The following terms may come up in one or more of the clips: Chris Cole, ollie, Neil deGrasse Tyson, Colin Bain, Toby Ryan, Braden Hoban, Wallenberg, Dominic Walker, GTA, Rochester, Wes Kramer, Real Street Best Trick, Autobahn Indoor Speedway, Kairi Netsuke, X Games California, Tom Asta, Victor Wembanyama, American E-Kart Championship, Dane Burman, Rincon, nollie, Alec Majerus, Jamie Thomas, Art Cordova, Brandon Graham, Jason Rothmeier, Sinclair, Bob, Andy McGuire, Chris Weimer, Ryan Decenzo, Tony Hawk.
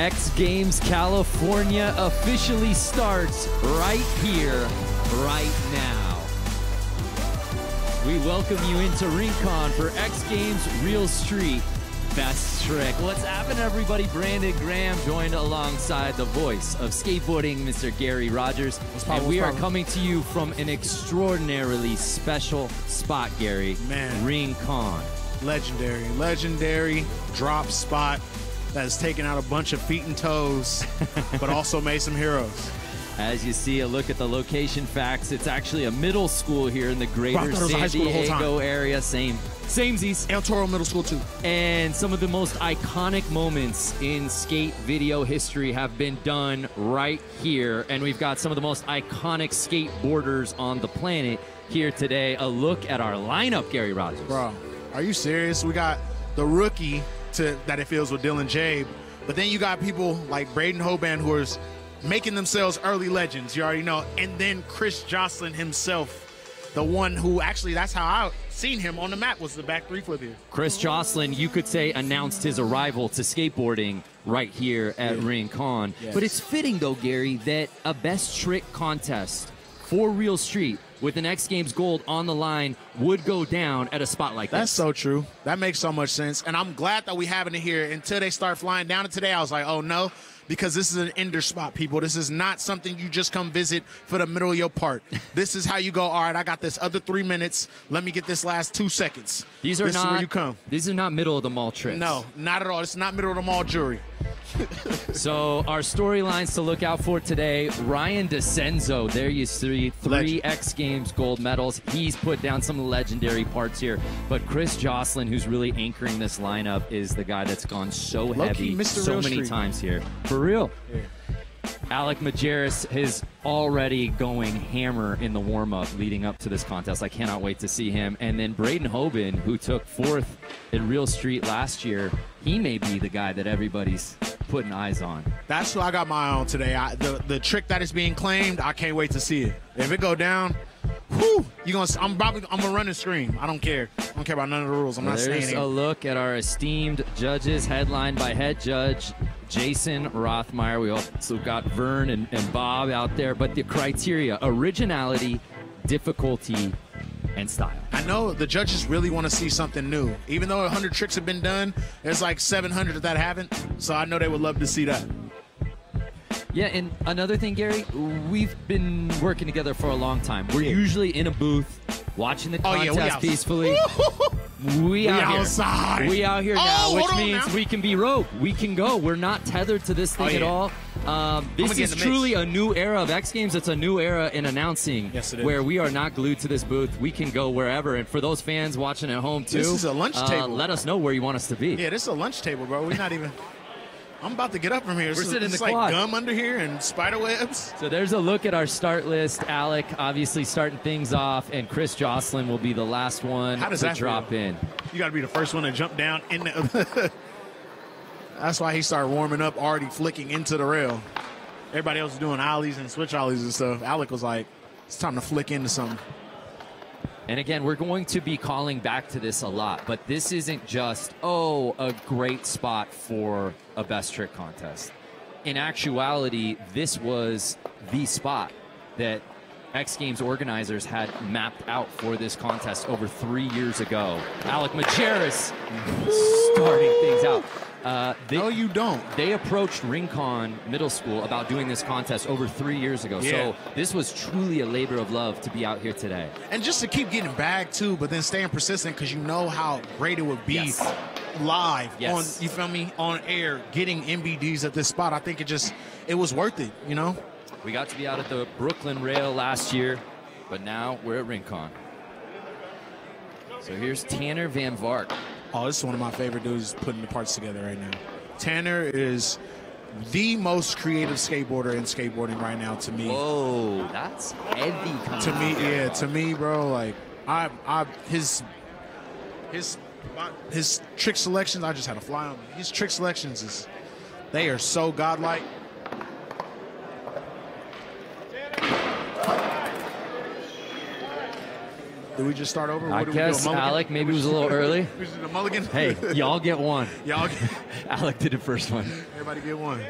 X Games California officially starts right here, right now. We welcome you into Rincon for X Games Real Street Best Trick. What's happening, everybody? Brandon Graham joined alongside the voice of skateboarding, Mr. Gary Rogers. And we are coming to you from an extraordinarily special spot, Gary. Man. Rincon. Legendary, legendary drop spot that has taken out a bunch of feet and toes, but also made some heroes. As you see a look at the location facts, it's actually a middle school here in the greater San Diego area. Samesies. El Toro Middle School, too. And some of the most iconic moments in skate video history have been done right here. And we've got some of the most iconic skateboarders on the planet here today. A look at our lineup, Gary Rogers. Bro, are you serious? We got the rookie that it feels with Dylan Jaeb, but then you got people like Braden Hoban, who is making themselves early legends, you already know, and then Chris Joslin himself, the one who actually, that's how I seen him on the map, was the back three flip here. Chris Joslin, you could say, announced his arrival to skateboarding right here at Rincon. Yes. But it's fitting, though, Gary, that a best trick contest for Real Street with an X Games gold on the line would go down at a spot like this. That's so true. That makes so much sense. And I'm glad that we have it here until they start flying down. And today I was like, oh no, because this is an ender spot, people. This is not something you just come visit for the middle of your part. This is how you go, all right, I got this other 3 minutes. Let me get this last 2 seconds. This is where you come. These are not middle of the mall trips. No, not at all. It's not middle of the mall jewelry. So our storylines to look out for today: Ryan Decenzo, there you see three X Games gold medals. He's put down some legendary parts here. But Chris Joslin, who's really anchoring this lineup, is the guy that's gone so heavy so many times here. For real. Yeah. Alec Majerus is already going hammer in the warm-up leading up to this contest. I cannot wait to see him. And then Braden Hoban, who took fourth in Real Street last year, he may be the guy that everybody's putting eyes on. That's who I got my eye on today. The trick that is being claimed, I can't wait to see it. If it go down, whew, I'm gonna run and scream. I don't care. I don't care about none of the rules. I'm not standing. There's a look at our esteemed judges, headlined by head judge Jason Rothmeier. We also got Vern and Bob out there. But the criteria: originality, difficulty, and style. I know the judges really want to see something new. Even though 100 tricks have been done, there's like 700 that haven't. So I know they would love to see that. Yeah, and another thing, Gary, we've been working together for a long time. We're usually in a booth watching the contest peacefully. We outside. We out here now, which means we can be rogue. We can go. We're not tethered to this thing at all. This is truly a new era of X Games. It's a new era in announcing, where we are not glued to this booth. We can go wherever. And for those fans watching at home, too, this is a lunch table. Let us know where you want us to be. Yeah, this is a lunch table, bro. We're not even... I'm about to get up from here. We're sitting in the quad. Like gum under here and spider webs. So there's a look at our start list. Alec obviously starting things off, and Chris Joslin will be the last one to drop in. You got to be the first one to jump down. That's why he started warming up, already flicking into the rail. Everybody else is doing ollies and switch ollies and stuff. Alec was like, it's time to flick into something. And again, we're going to be calling back to this a lot, but this isn't just, oh, a great spot for a best trick contest. In actuality, this was the spot that X Games organizers had mapped out for this contest over 3 years ago. Alec Majerus starting things out. No, you don't. They approached Rincon Middle School about doing this contest over 3 years ago. Yeah. So this was truly a labor of love to be out here today. And just to keep getting bagged, too, but then staying persistent, because you know how great it would be live on, you feel me, on air, getting MBDs at this spot. I think it was worth it, you know? We got to be out at the Brooklyn Rail last year, but now we're at Rincon. So here's Tanner Van Vark. Oh, this is one of my favorite dudes putting the parts together right now. Tanner is the most creative skateboarder in skateboarding right now, to me. Whoa, that's heavy. To me, yeah, to me, bro, like, his trick selections, I just had a fly on me. His trick selections, they are so godlike. Did we just start over? I guess Alec maybe was a little early. Hey, y'all get one. Alec did the first one. Everybody get one.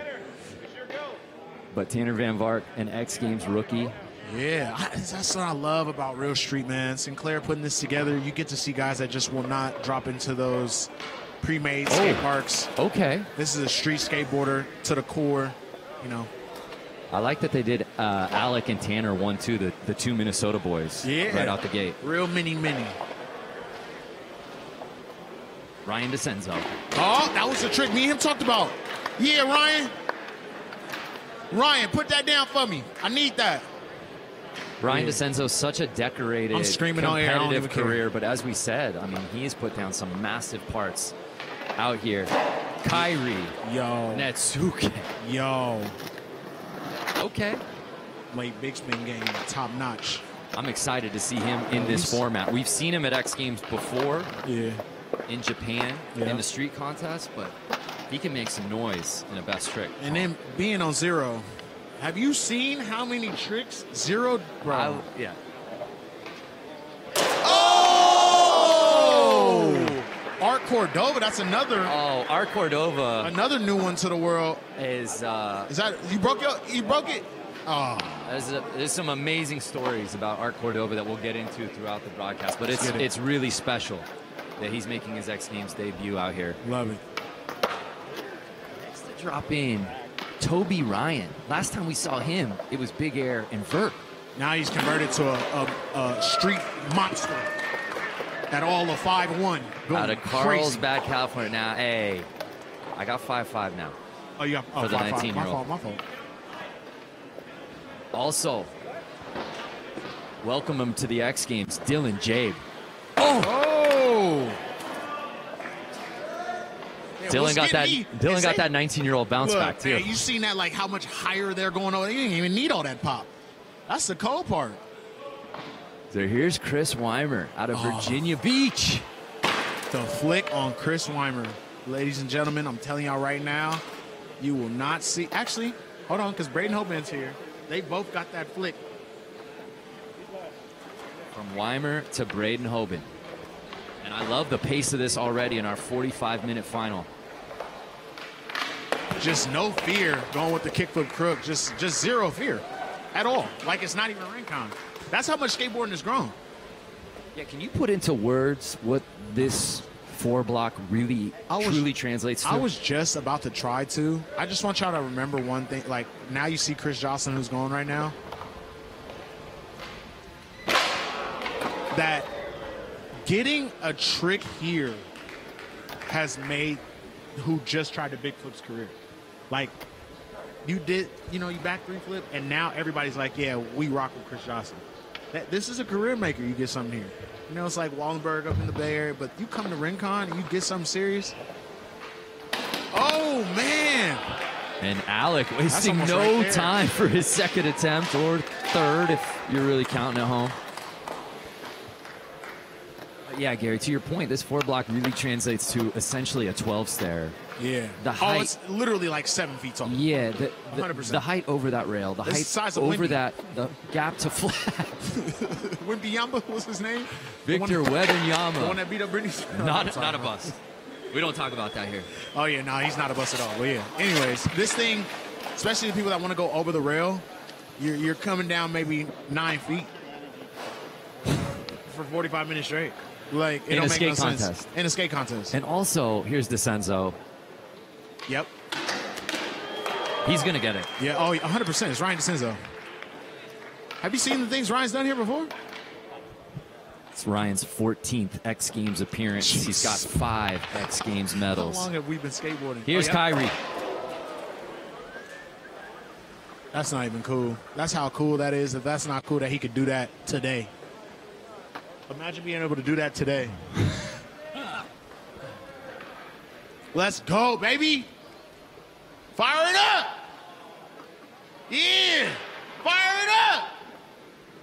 But Tanner Van Vark, an X Games rookie. Yeah, that's what I love about Real Street, man. Sinclair putting this together. You get to see guys that just will not drop into those pre-made skate parks. Okay. This is a street skateboarder to the core, you know. I like that they did Alec and Tanner 1-2, the two Minnesota boys right out the gate. Real mini. Ryan Decenzo. Oh, that was the trick me and him talked about. Yeah, Ryan. Ryan, put that down for me. I need that. Ryan DeCenzo, such a decorated, competitive career, but as we said, I mean, he's put down some massive parts out here. Kyrie. Yo. Netsuke. Yo. Okay. Late big spin game, top notch. I'm excited to see him in this format. We've seen him at X Games before. Yeah. In Japan, in the street contest, but he can make some noise in a best trick. And then being on zero. Have you seen how many tricks? Zero, bro. Yeah. Oh! Art Cordova, that's another. Oh, Art Cordova. Another new one to the world. Is that, you broke it? Oh. There's some amazing stories about Art Cordova that we'll get into throughout the broadcast, but it's really special that he's making his X Games debut out here. Love it. Next to drop in. Toby Ryan. Last time we saw him, it was big air and vert. Now he's converted to a street monster at all of 5'1". Out of Carlsbad, California. Now, hey, I got 5'5" now. Oh, you got 5'5". My fault. Also, welcome him to the X Games, Dylan Jaeb. Oh! Dylan got that. Dylan got that 19-year-old bounce back too. Man, you seen that? Like how much higher they're going over? They didn't even need all that pop. That's the cold part. So here's Chris Weimer out of Virginia Beach. The flick on Chris Weimer, ladies and gentlemen. I'm telling y'all right now, you will not see. Actually, hold on, because Braden Hoban's here. They both got that flick. From Weimer to Braden Hoban, and I love the pace of this already in our 45-minute final. Just no fear going with the kickflip crook. Just zero fear at all. Like it's not even a Rincon. That's how much skateboarding has grown. Yeah, can you put into words what this four block really truly translates to? I was just about to try to. I just want y'all to remember one thing. Like now you see Chris Joslin who's going right now. That getting a trick here has made who just tried the big flip's career. Like you back three flip, and now everybody's like, yeah, we rock with Chris Joslin. This is a career maker. You get something here. You know, it's like Wallenberg up in the Bay Area, but you come to Rincon and you get something serious. Oh, man. And Alec wasting no time for his second attempt, or third if you're really counting at home. Yeah, Gary, to your point, this four block really translates to essentially a 12-stair. Yeah. The height, it's literally like 7 feet tall. Yeah, the height over that rail, the height over that, the gap to flat. Wembanyama was his name? Victor Wembanyama. The one that beat up Britney. Not a bust. We don't talk about that here. Oh, yeah, no, he's not a bust at all. Well, yeah. Anyways, this thing, especially the people that want to go over the rail, you're coming down maybe 9 feet for 45 minutes straight. Like it in don't a make skate no contest. Sense. In a skate contest. And also, here's DeCenzo. Yep. He's going to get it. Yeah, 100%. It's Ryan DeCenzo. Have you seen the things Ryan's done here before? It's Ryan's 14th X Games appearance. Jeez. He's got 5 X Games medals. How long have we been skateboarding? Here's Kyrie. That's not even cool. That's how cool that is. If that's not cool that he could do that today. Imagine being able to do that today. Let's go, baby. Fire it up. Yeah. Fire it up.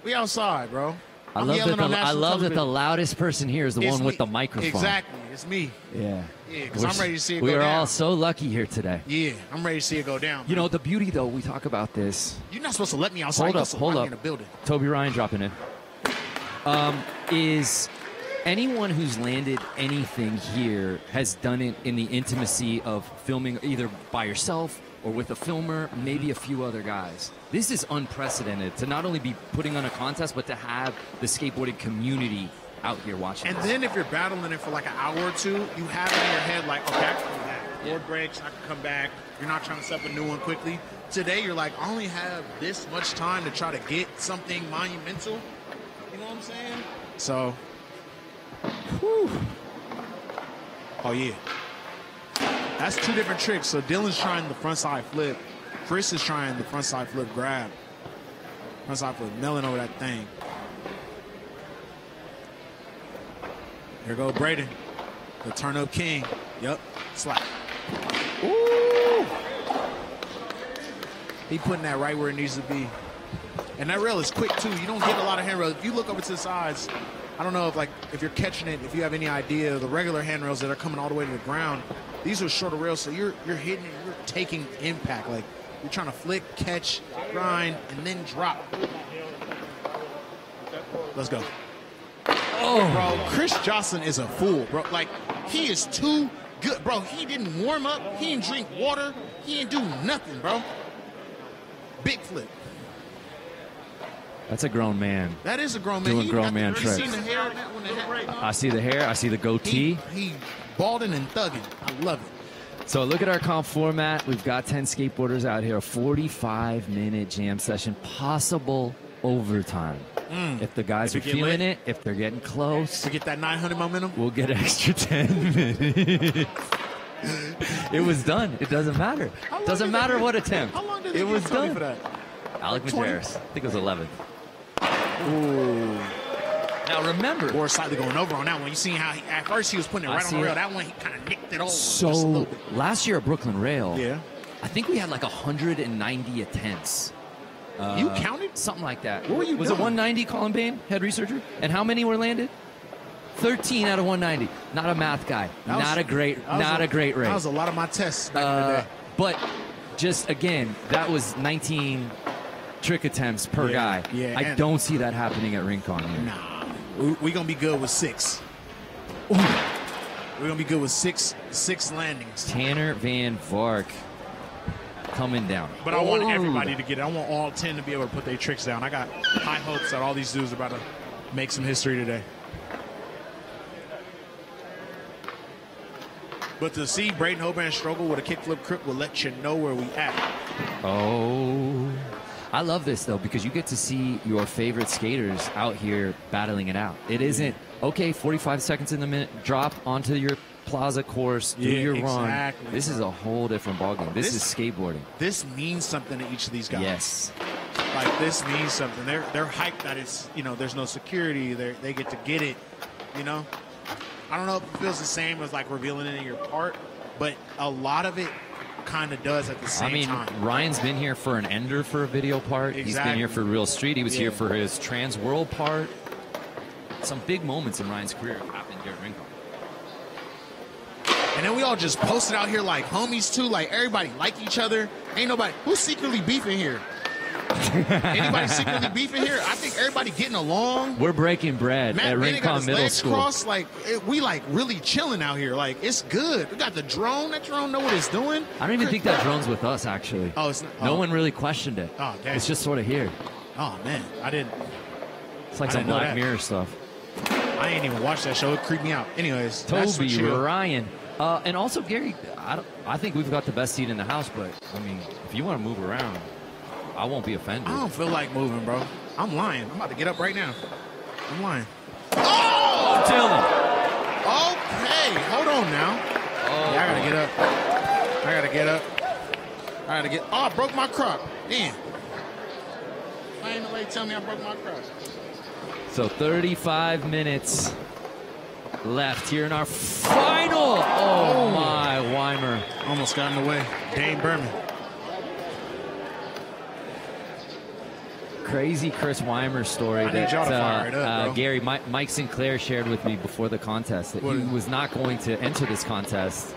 We outside, bro. I love that the loudest person here is the one with the microphone. Exactly. It's me. Yeah. Yeah, because I'm ready to see it go down. We are all so lucky here today. Yeah, I'm ready to see it go down. You know, the beauty, though, we talk about this. You're not supposed to let me outside. Hold up, hold up. Toby Ryan dropping in. Is anyone who's landed anything here has done it in the intimacy of filming either by yourself or with a filmer, maybe a few other guys. This is unprecedented to not only be putting on a contest, but to have the skateboarding community out here watching. And then if you're battling it for like an hour or two, you have it in your head like, okay, I can come back. Board breaks, I can come back. You're not trying to set up a new one quickly. Today, you're like, I only have this much time to try to get something monumental. You know what I'm saying? So, whew. Oh, yeah. That's two different tricks. So Dylan's trying the front side flip. Chris is trying the front side flip grab. Front side flip, nailing over that thing. Here go Braden, the turn up king. Yep, slap. Ooh! He putting that right where it needs to be. And that rail is quick too. You don't get a lot of handrails. If you look over to the sides, I don't know if like if you're catching it, if you have any idea of the regular handrails that are coming all the way to the ground. These are shorter rails, so you're hitting it, you're taking impact. Like you're trying to flick, catch, grind, and then drop. Let's go. Oh, bro, Chris Joslin is a fool, bro. Like he is too good, bro. He didn't warm up, he didn't drink water, he didn't do nothing, bro. Big flip. That's a grown man. That is a grown man. Doing grown man tricks. I see the hair. I see the goatee. He balding and thugging. I love it. So look at our comp format. We've got 10 skateboarders out here. A 45-minute jam session. Possible overtime. If the guys are feeling it, if they're getting close. To get that 900 momentum. We'll get extra 10 minutes. It was done. It doesn't matter. Doesn't matter what attempt. How long did it was done for that? Alec Majerus, I think it was 11. Ooh. Now remember, or slightly going over on that one. You see how he, at first he was putting it right on the rail. That one he kind of nicked it over. So last year at Brooklyn Rail, yeah, I think we had like 190 attempts. You counted something like that. What were you doing? Was it 190? Colin Bain, head researcher, and how many were landed? 13 out of 190. Not a math guy. Not a great rate. That was a lot of my tests back in the day. But just again, that was 19. Trick attempts per guy. Yeah, I don't see that happening at Rincon here. Nah. We're going to be good with 6. Ooh. We're going to be good with six landings. Tanner Van Vark coming down. But I want everybody to get it. I want all 10 to be able to put their tricks down. I got high hopes that all these dudes are about to make some history today. But to see Braden Hoban struggle with a kickflip crip will let you know where we at. Oh. I love this, though, because you get to see your favorite skaters out here battling it out. It isn't, okay, 45 seconds in the minute, drop onto your plaza course, do your run. This is a whole different ballgame. This is skateboarding. This means something to each of these guys. Yes. Like, this means something. They're hyped that it's, you know, there's no security. They get to get it, you know? I don't know if it feels the same as, like, revealing it in your part, but a lot of it kind of does at the same time. I mean, Ryan's been here for an ender for a video part. Exactly. He's been here for Real Street. He was here for his trans world part. Some big moments in Ryan's career happened here at Rincon. And then we all just posted out here like homies too, like everybody like each other. Ain't nobody who's secretly beefing here. Anybody secretly beefing here? I think everybody getting along. We're breaking bread at Rincon Middle School. Crossed, like we like really chilling out here. Like it's good. We got the drone. That drone know what it's doing. I don't even think that drone's with us actually. Oh, it's not, no one really questioned it. Oh, it's just sort of here. Oh man, I didn't. It's like some Black Mirror stuff. I didn't even watch that show. It creeped me out. Anyways, Toby Ryan. And also Gary. I think we've got the best seat in the house. But I mean, if you want to move around. I won't be offended. I don't feel like moving, bro. I'm lying. I'm about to get up right now. I'm lying. Oh! Dylan. Okay. Hold on now. Oh, yeah, I got to get up. I got to get up. I got to get... Oh, I broke my crop. Damn. Why ain't nobody tell me I broke my crop? So 35 minutes left here in our final. Oh, my. Weimer. Almost got in the way. Dane Burman. Crazy Chris Weimer story that Gary, Mike Sinclair shared with me before the contest that he was not going to enter this contest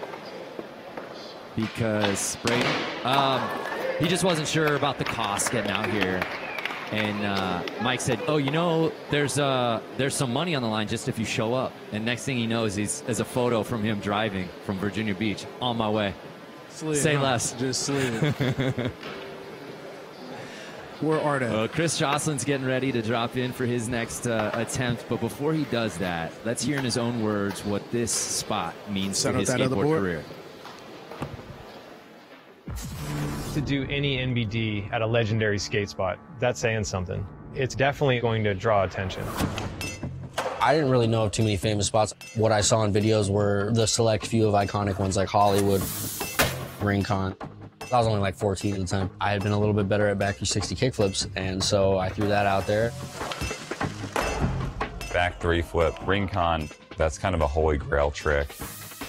because Braden, he just wasn't sure about the cost getting out here. And Mike said, oh, you know, there's some money on the line just if you show up. And next thing he knows, there's a photo from him driving from Virginia Beach on my way. Sleep. Say less. Just sleep. Where are they? Chris Joslin's getting ready to drop in for his next attempt. But before he does that, let's hear in his own words what this spot means to his skateboard career. To do any NBD at a legendary skate spot, that's saying something. It's definitely going to draw attention. I didn't really know of too many famous spots. What I saw in videos were the select few of iconic ones like Hollywood, Rincon. I was only like 14 at the time. I had been a little bit better at back 360 kickflips, and so I threw that out there. Back three flip, Rincon, that's kind of a holy grail trick.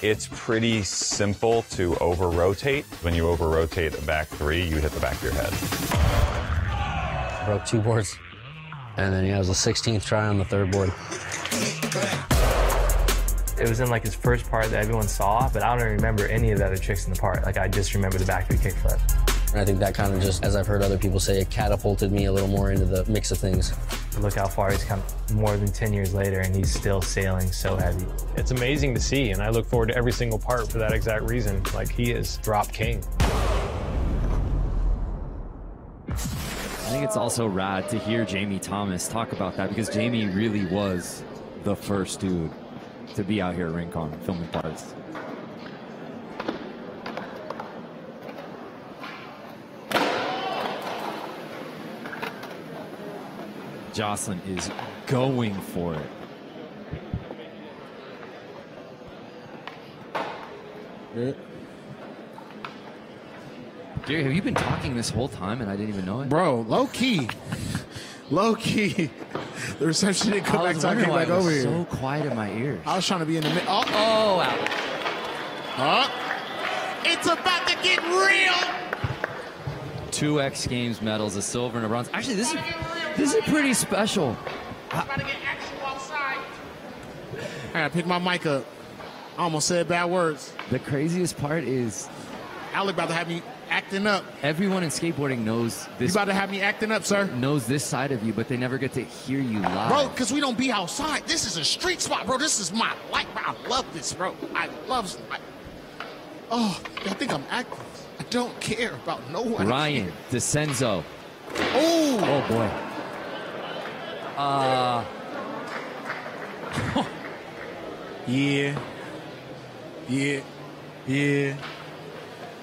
It's pretty simple to over-rotate. When you over-rotate a back three, you hit the back of your head. Broke two boards, and then yeah, it was the 16th try on the third board. It was in like his first part that everyone saw, but I don't remember any of the other tricks in the part. Like I just remember the back three kickflip. And I think that kind of just, as I've heard other people say, it catapulted me a little more into the mix of things. Look how far he's come, more than 10 years later, and he's still sailing so heavy. It's amazing to see, and I look forward to every single part for that exact reason. Like, he is drop king. I think it's also rad to hear Jamie Thomas talk about that, because Jamie really was the first dude to be out here at Rincon filming parts. Joslin is going for it. Yeah. Gary, have you been talking this whole time and I didn't even know it? Bro, low key. Low key. The reception didn't come back, so I came back over here. So quiet in my ears. I was trying to be in the middle. Oh, oh, Alec. Huh? It's about to get real. Two X Games medals, a silver and a bronze. Actually, this is pretty special. I'm trying to get action outside. I gotta pick my mic up. I almost said bad words. The craziest part is Alec about to have me acting up. Everyone in skateboarding knows this. You about to have me acting up, sir. Knows this side of you, but they never get to hear you live. Bro, because we don't be outside. This is a street spot, bro. This is my life. I love this, bro. I love it. Oh, I think I'm acting. I don't care about no one. Ryan Decenzo. Oh. Oh, boy. Yeah. Yeah. Yeah.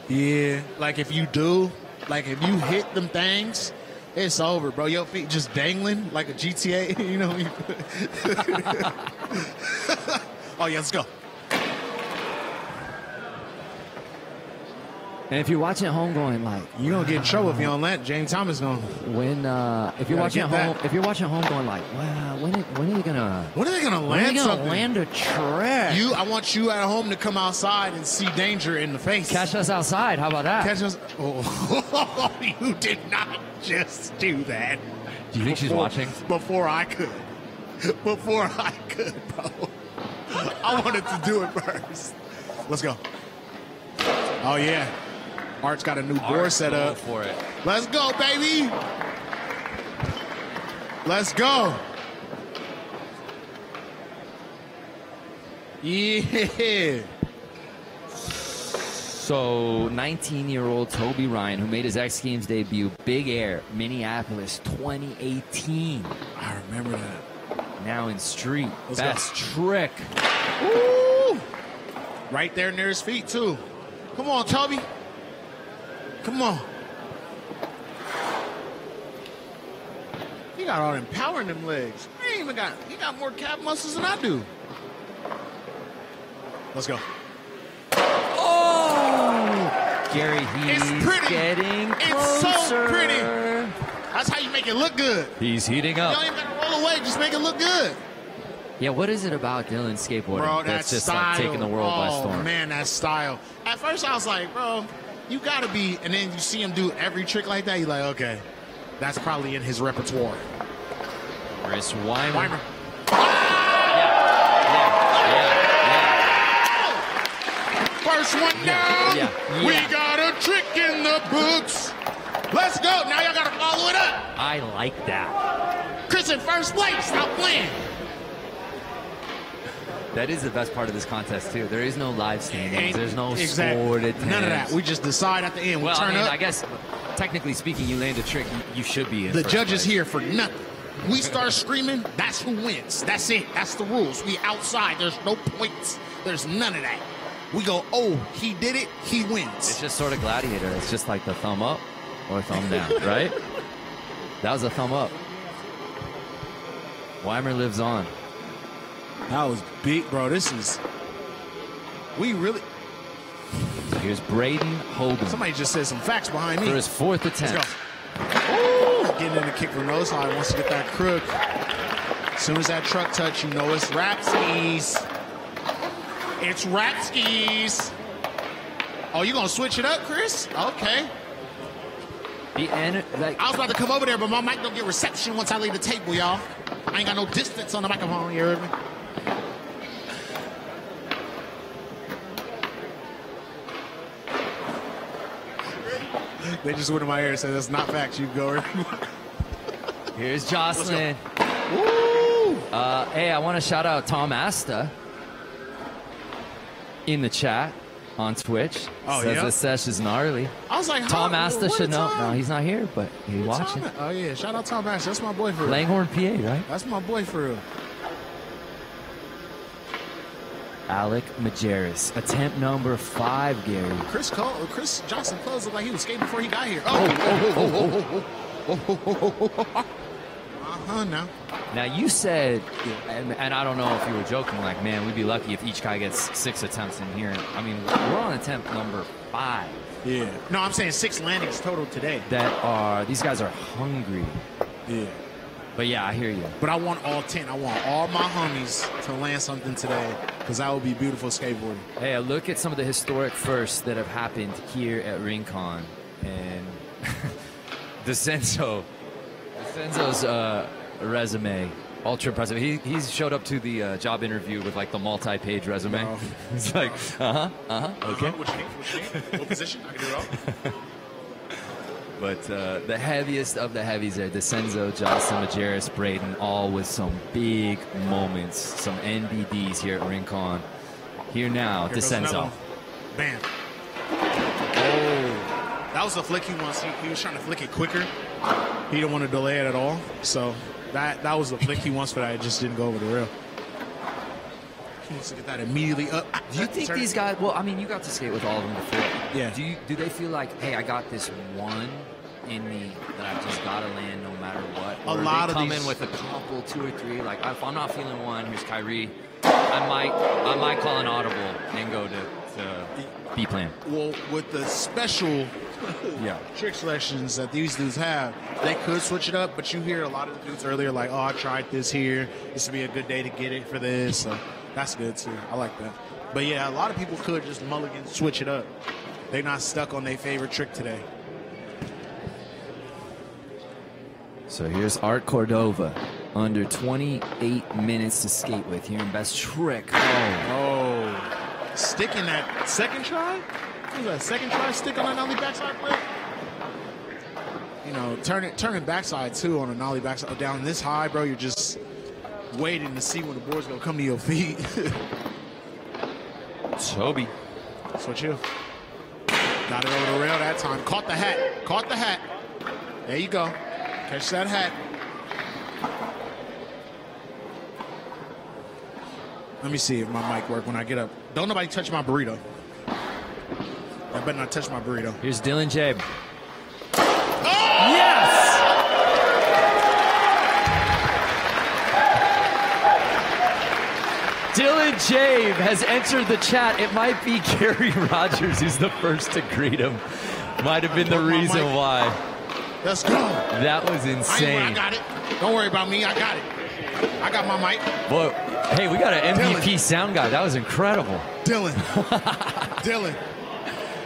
Yeah. Like, if you do, like, if you hit them things, it's over, bro. Your feet just dangling like a GTA, you know what I mean? Oh, yeah, let's go. And if you're watching at home going like, you're gonna get in trouble if you don't let James Thomas know. When if you're watching at home, if you're watching at home going like, wow, when are they gonna land a trick? You, I want you at home to come outside and see danger in the face. Catch us outside. How about that? Catch us. Oh, you did not just do that. Do you think she's watching? Before I could. Before I could, bro. I wanted to do it first. Let's go. Oh yeah. Art's got a new board set up. For it. Let's go, baby. Let's go. Yeah. So 19-year-old Toby Ryan, who made his X Games debut, Big Air, Minneapolis, 2018. I remember that. Now in street. Let's go. Best trick. Woo! Right there near his feet, too. Come on, Toby. Come on. He got all them power in them legs. I ain't even got, he got more calf muscles than I do. Let's go. Oh! Gary, he's getting closer. It's so pretty. That's how you make it look good. He's heating up. You don't even got to roll away. Just make it look good. Yeah, what is it about Dylan's skateboarding that's just style, like taking the world by storm? Oh, man, that style. At first, I was like, bro, you got to be. And then you see him do every trick like that. You're like, okay, that's probably in his repertoire. Chris Weimer. First one down. Yeah. We got a trick in the books. Let's go. Now y'all got to follow it up. I like that. Chris in first place, stop playing. That is the best part of this contest, too. There is no live standings. There's no score. None of that. We just decide at the end. Well, I mean, I guess, technically speaking, you land a trick, you should be in first place. The judge is here for nothing. We start screaming, that's who wins. That's it. That's the rules. We outside. There's no points. There's none of that. We go, oh, he did it. He wins. It's just sort of gladiator. It's just like the thumb up or thumb down, right? That was a thumb up. Weimer lives on. That was big, bro. This is... We really... So here's Braden Hoban. Somebody just said some facts behind me. For his fourth attempt. Let's go. Ooh, getting in the kick from nose high. Wants to get that crook. As soon as that truck touch, you know it's Rapskis. It's Rapskis. Oh, you going to switch it up, Chris? Okay. I was about to come over there, but my mic don't get reception once I leave the table, y'all. I ain't got no distance on the microphone, you heard me? They just went in my ear and said, that's not facts, you goer. Here's Joslin. Woo! Hey, I want to shout out Tom Asta in the chat on Twitch. Oh, says this sesh is gnarly. I was like, Tom Asta should know. No, he's not here, but he's watching. Oh, yeah. Shout out Tom Asta. That's my boy for real. Langhorne PA, right? That's my boy for real. Alec Majerus, attempt number 5, Gary. Chris Cole, Chris Johnson closed looked like he was skating before he got here. Now you said, and I don't know if you were joking, like, man, we'd be lucky if each guy gets 6 attempts in here. I mean, we're on attempt number 5. Yeah. No, I'm saying 6 landings total today. That are, these guys are hungry. Yeah. But yeah, I hear you. But I want all 10. I want all my homies to land something today because that would be beautiful skateboarding. Hey, I look at some of the historic firsts that have happened here at Rincon. And Decenzo's resume, ultra impressive. He's showed up to the job interview with like the multi-page resume. No. It's like, okay. What position? I can do it all. But the heaviest of the heavies there, Decenzo, Joslin, Majerus, Braden, all with some big moments, some NBDs here at Rincon. Here now, here Decenzo. Bam. Oh. That was the flick he wants. He was trying to flick it quicker. He didn't want to delay it at all. So that was the flick he wants, but I just didn't go over the rail. He wants to get that immediately up. Do you think these guys, well, I mean, you got to skate with all of them before. Yeah. Do they feel like, hey, I got this one in me that I've just got to land no matter what? Or a lot of come in with a couple, 2 or 3. Like, if I'm not feeling one, here's Kyrie. I might call an audible and go to B plan. Well, with the special trick selections that these dudes have, they could switch it up. But you hear a lot of the dudes earlier like, oh, I tried this here. This would be a good day to get it for this. So that's good, too. I like that. But, yeah, a lot of people could just mulligan, switch it up. They're not stuck on their favorite trick today. So here's Art Cordova. Under 28 minutes to skate with here in Best Trick. Oh. Sticking that second try? What was that, second try stick on a nollie backside flip? You know, turning backside, too, on a nollie backside. Down this high, bro, you're just waiting to see when the board's going to come to your feet. Toby. Switch you. Got it over the rail that time. Caught the hat. Caught the hat. There you go. Catch that hat. Let me see if my mic works when I get up. Don't nobody touch my burrito. I better not touch my burrito. Here's Dylan Jaeb. Oh! Yes! Dylan Jaeb has entered the chat. It might be Gary Rogers who's the first to greet him. Might have been the reason why. Let's go. That was insane. I got it. Don't worry about me. I got it. I got my mic. Boy, hey, we got an MVP Dylan. Sound guy. That was incredible. Dylan. Dylan.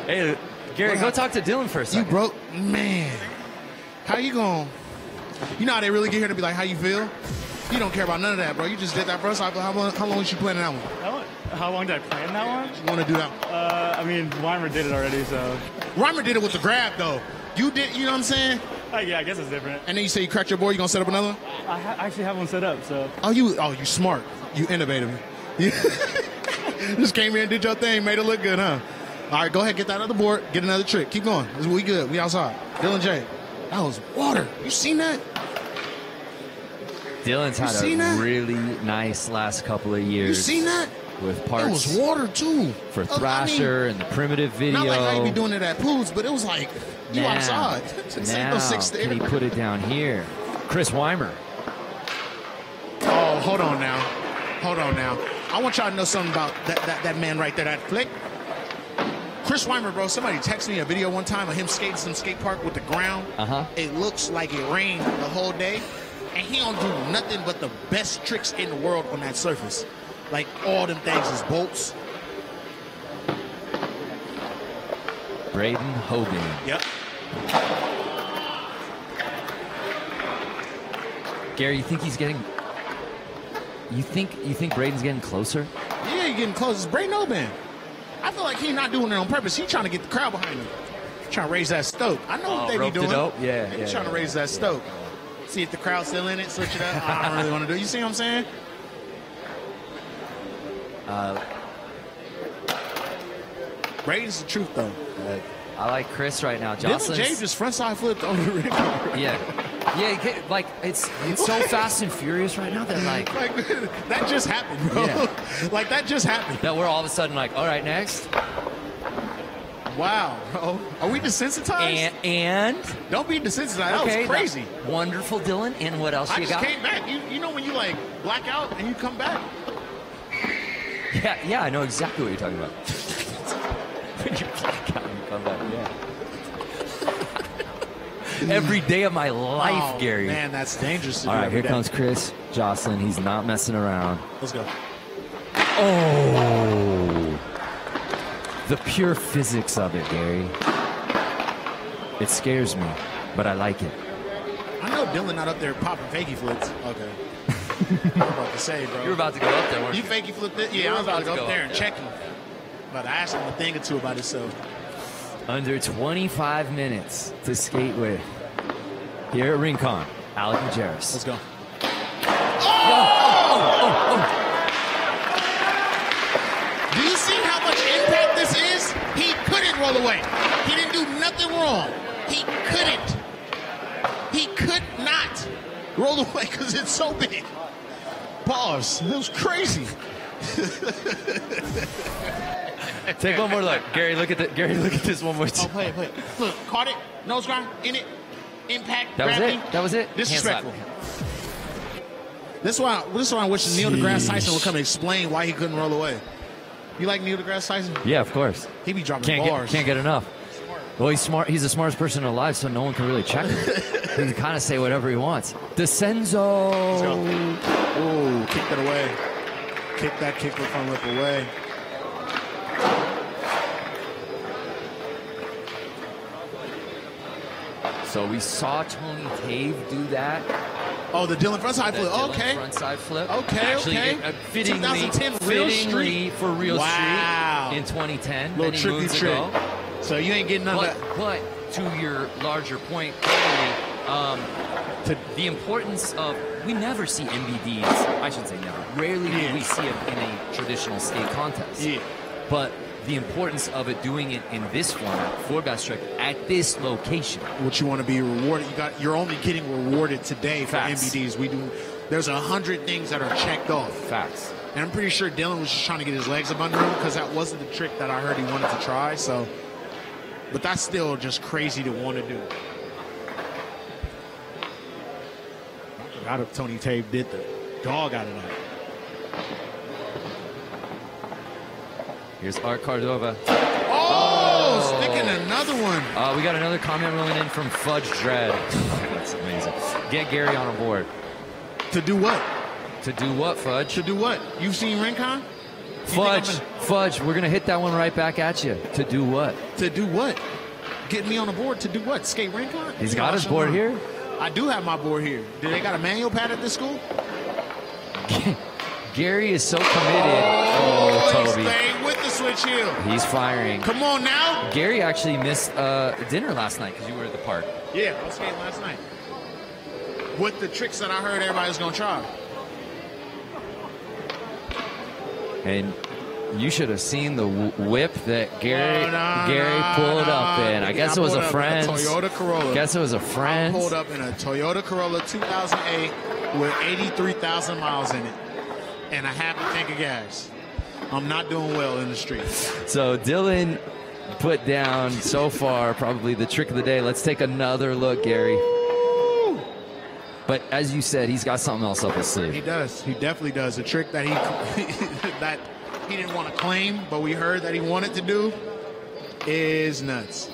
Hey, Gary, go talk to Dylan for a second. You broke. Man. How you going? You know how they really get here to be like, how you feel? You don't care about none of that, bro. You just did that first. How long was you planning that one? How long did I plan that one? You want to do that one? I mean, Weimer did it already, so. Weimer did it with the grab, though. You know what I'm saying? Yeah, I guess it's different. And then you say you cracked your board. You gonna set up another one? I actually have one set up. So. Oh, you smart. You innovative. You just came here and did your thing, made it look good, huh? All right, go ahead, get that other board, get another trick. Keep going. We good. We outside. Dylan Jaeb. That was water. You seen that? Dylan's had a really nice last couple of years. You seen that? With parts. It was water, too. For Thrasher and the primitive video. Not like how you be doing it at pools, but it was like, you outside. Now, can he put it down here? Chris Weimer. Oh, hold on now. Hold on now. I want y'all to know something about that man right there, that flick. Chris Weimer, bro, somebody texted me a video one time of him skating some skate park with the ground. It looks like it rained the whole day. And he don't do nothing but the best tricks in the world on that surface. Like, all them things is bolts. Braden Hoban. Yep. Gary, you think he's getting... You think Braden's getting closer? Yeah, he's getting closer. It's Braden Hoban. I feel like he's not doing it on purpose. He's trying to get the crowd behind him. Trying to raise that stoke. I know what they be doing. Yeah, trying to raise that stoke. See if the crowd's still in it, switch it up. I don't really want to do it. You see what I'm saying? Braden's the truth, though. I like Chris right now. Joslin just frontside flipped on the ring. Yeah, like it's so fast and furious right now that like that just happened, bro. Yeah. Like that just happened. That we're all of a sudden like, all right, next. Wow, bro. Are we desensitized? And don't be desensitized. Okay, that was crazy. Wonderful, Dylan. And what else you got? I just came back. You know when you like black out and you come back. Yeah, I know exactly what you're talking about. When you black out and come back, Every day of my life, Gary. Man, that's dangerous. To do. All right, here comes Chris Joslin. He's not messing around. Let's go. Oh, the pure physics of it, Gary. It scares me, but I like it. I know Dylan not up there popping fakie flips. Okay. I was about to say, bro. You were about to go up there, weren't you? You fakie flipped it? Yeah, I was about to go up there and check him. About to ask him a thing or two about himself. Under 25 minutes to skate with. Here at Rincon, Alec Majerus. Let's go. Oh! Do you see how much impact this is? He couldn't roll away. He didn't do nothing wrong. He couldn't. He could not roll away because it's so big. Pause. That was crazy. Take one more look, Gary. Look at that, Gary. Look at this one more time. Oh, play. Look, caught it. Nose grind in it. Impact. That was it. Disrespectful. This is why I wish Neil deGrasse Tyson would come and explain why he couldn't roll away. You like Neil deGrasse Tyson? Yeah, of course. He be dropping bars. Can't get enough. Well, he's smart. He's the smartest person alive, so no one can really check him. He can kind of say whatever he wants. Decenzo. Let's go. Ooh, kicked it away. Kick that kickflip front lip away. So we saw Tony Hawk do that. Oh, the Dylan frontside flip. Okay. Frontside flip. Okay. Fittingly, 2010 Real Street for Real Street in 2010. Little tricky trick. So you ain't getting none of that. But to your larger point, the importance of we never see NBDs. I should say never. Rarely do we see it in a traditional skate contest. Yeah. But the importance of it doing it in this format for Best Trick at this location. What you want to be rewarded. You're only getting rewarded today for NBDs. There's 100 things that are checked off. Facts. And I'm pretty sure Dylan was just trying to get his legs up under him because that wasn't the trick that I heard he wanted to try. So, but that's still just crazy to want to do. I forgot if Tony Hawk did the dog out of that. Here's Art Cordova. Oh, sticking another one. We got another comment rolling in from Fudge Dread. That's amazing. Get Gary on a board. To do what? To do what, Fudge? To do what? You've seen Rincon? Fudge, we're going to hit that one right back at you. To do what? To do what? Get me on a board to do what? Skate Rincon? He's got his board here. I do have my board here. Do they got a manual pad at this school? Gary is so committed. Oh, Toby. Stay with the swing. switch heel. He's firing. Come on now. Gary actually missed dinner last night because you were at the park. Yeah, I was skating last night. With the tricks that I heard everybody's going to try. And you should have seen the whip that Gary Gary pulled up in. I guess it was a friend. Toyota Corolla. I guess it was a friend. Pulled up in a Toyota Corolla 2008 with 83,000 miles in it. And I have to think of gas. I'm not doing well in the streets. So Dylan put down so far probably the trick of the day. Let's take another look, Gary. Woo! But as you said, he's got something else up his sleeve. He does. He definitely does. A trick that he that he didn't want to claim, but we heard that he wanted to do is nuts.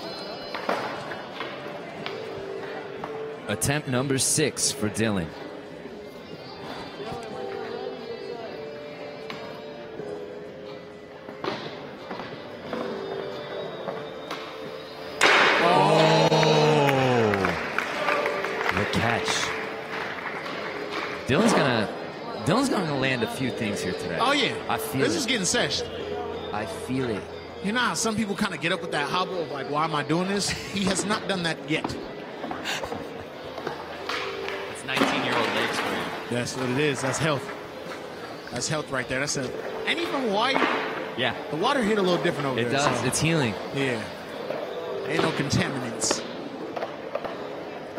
Attempt number 6 for Dylan. Dylan's gonna land a few things here today. Oh yeah, I feel this is getting session. I feel it. You know how some people kind of get up with that hobble of like, why am I doing this? He has not done that yet. It's 19-year-old legs for you. That's what it is. That's health. That's health right there. That's a, and even white. Yeah. The water hit a little different over there. It does. So. It's healing. Yeah. Ain't no contaminants.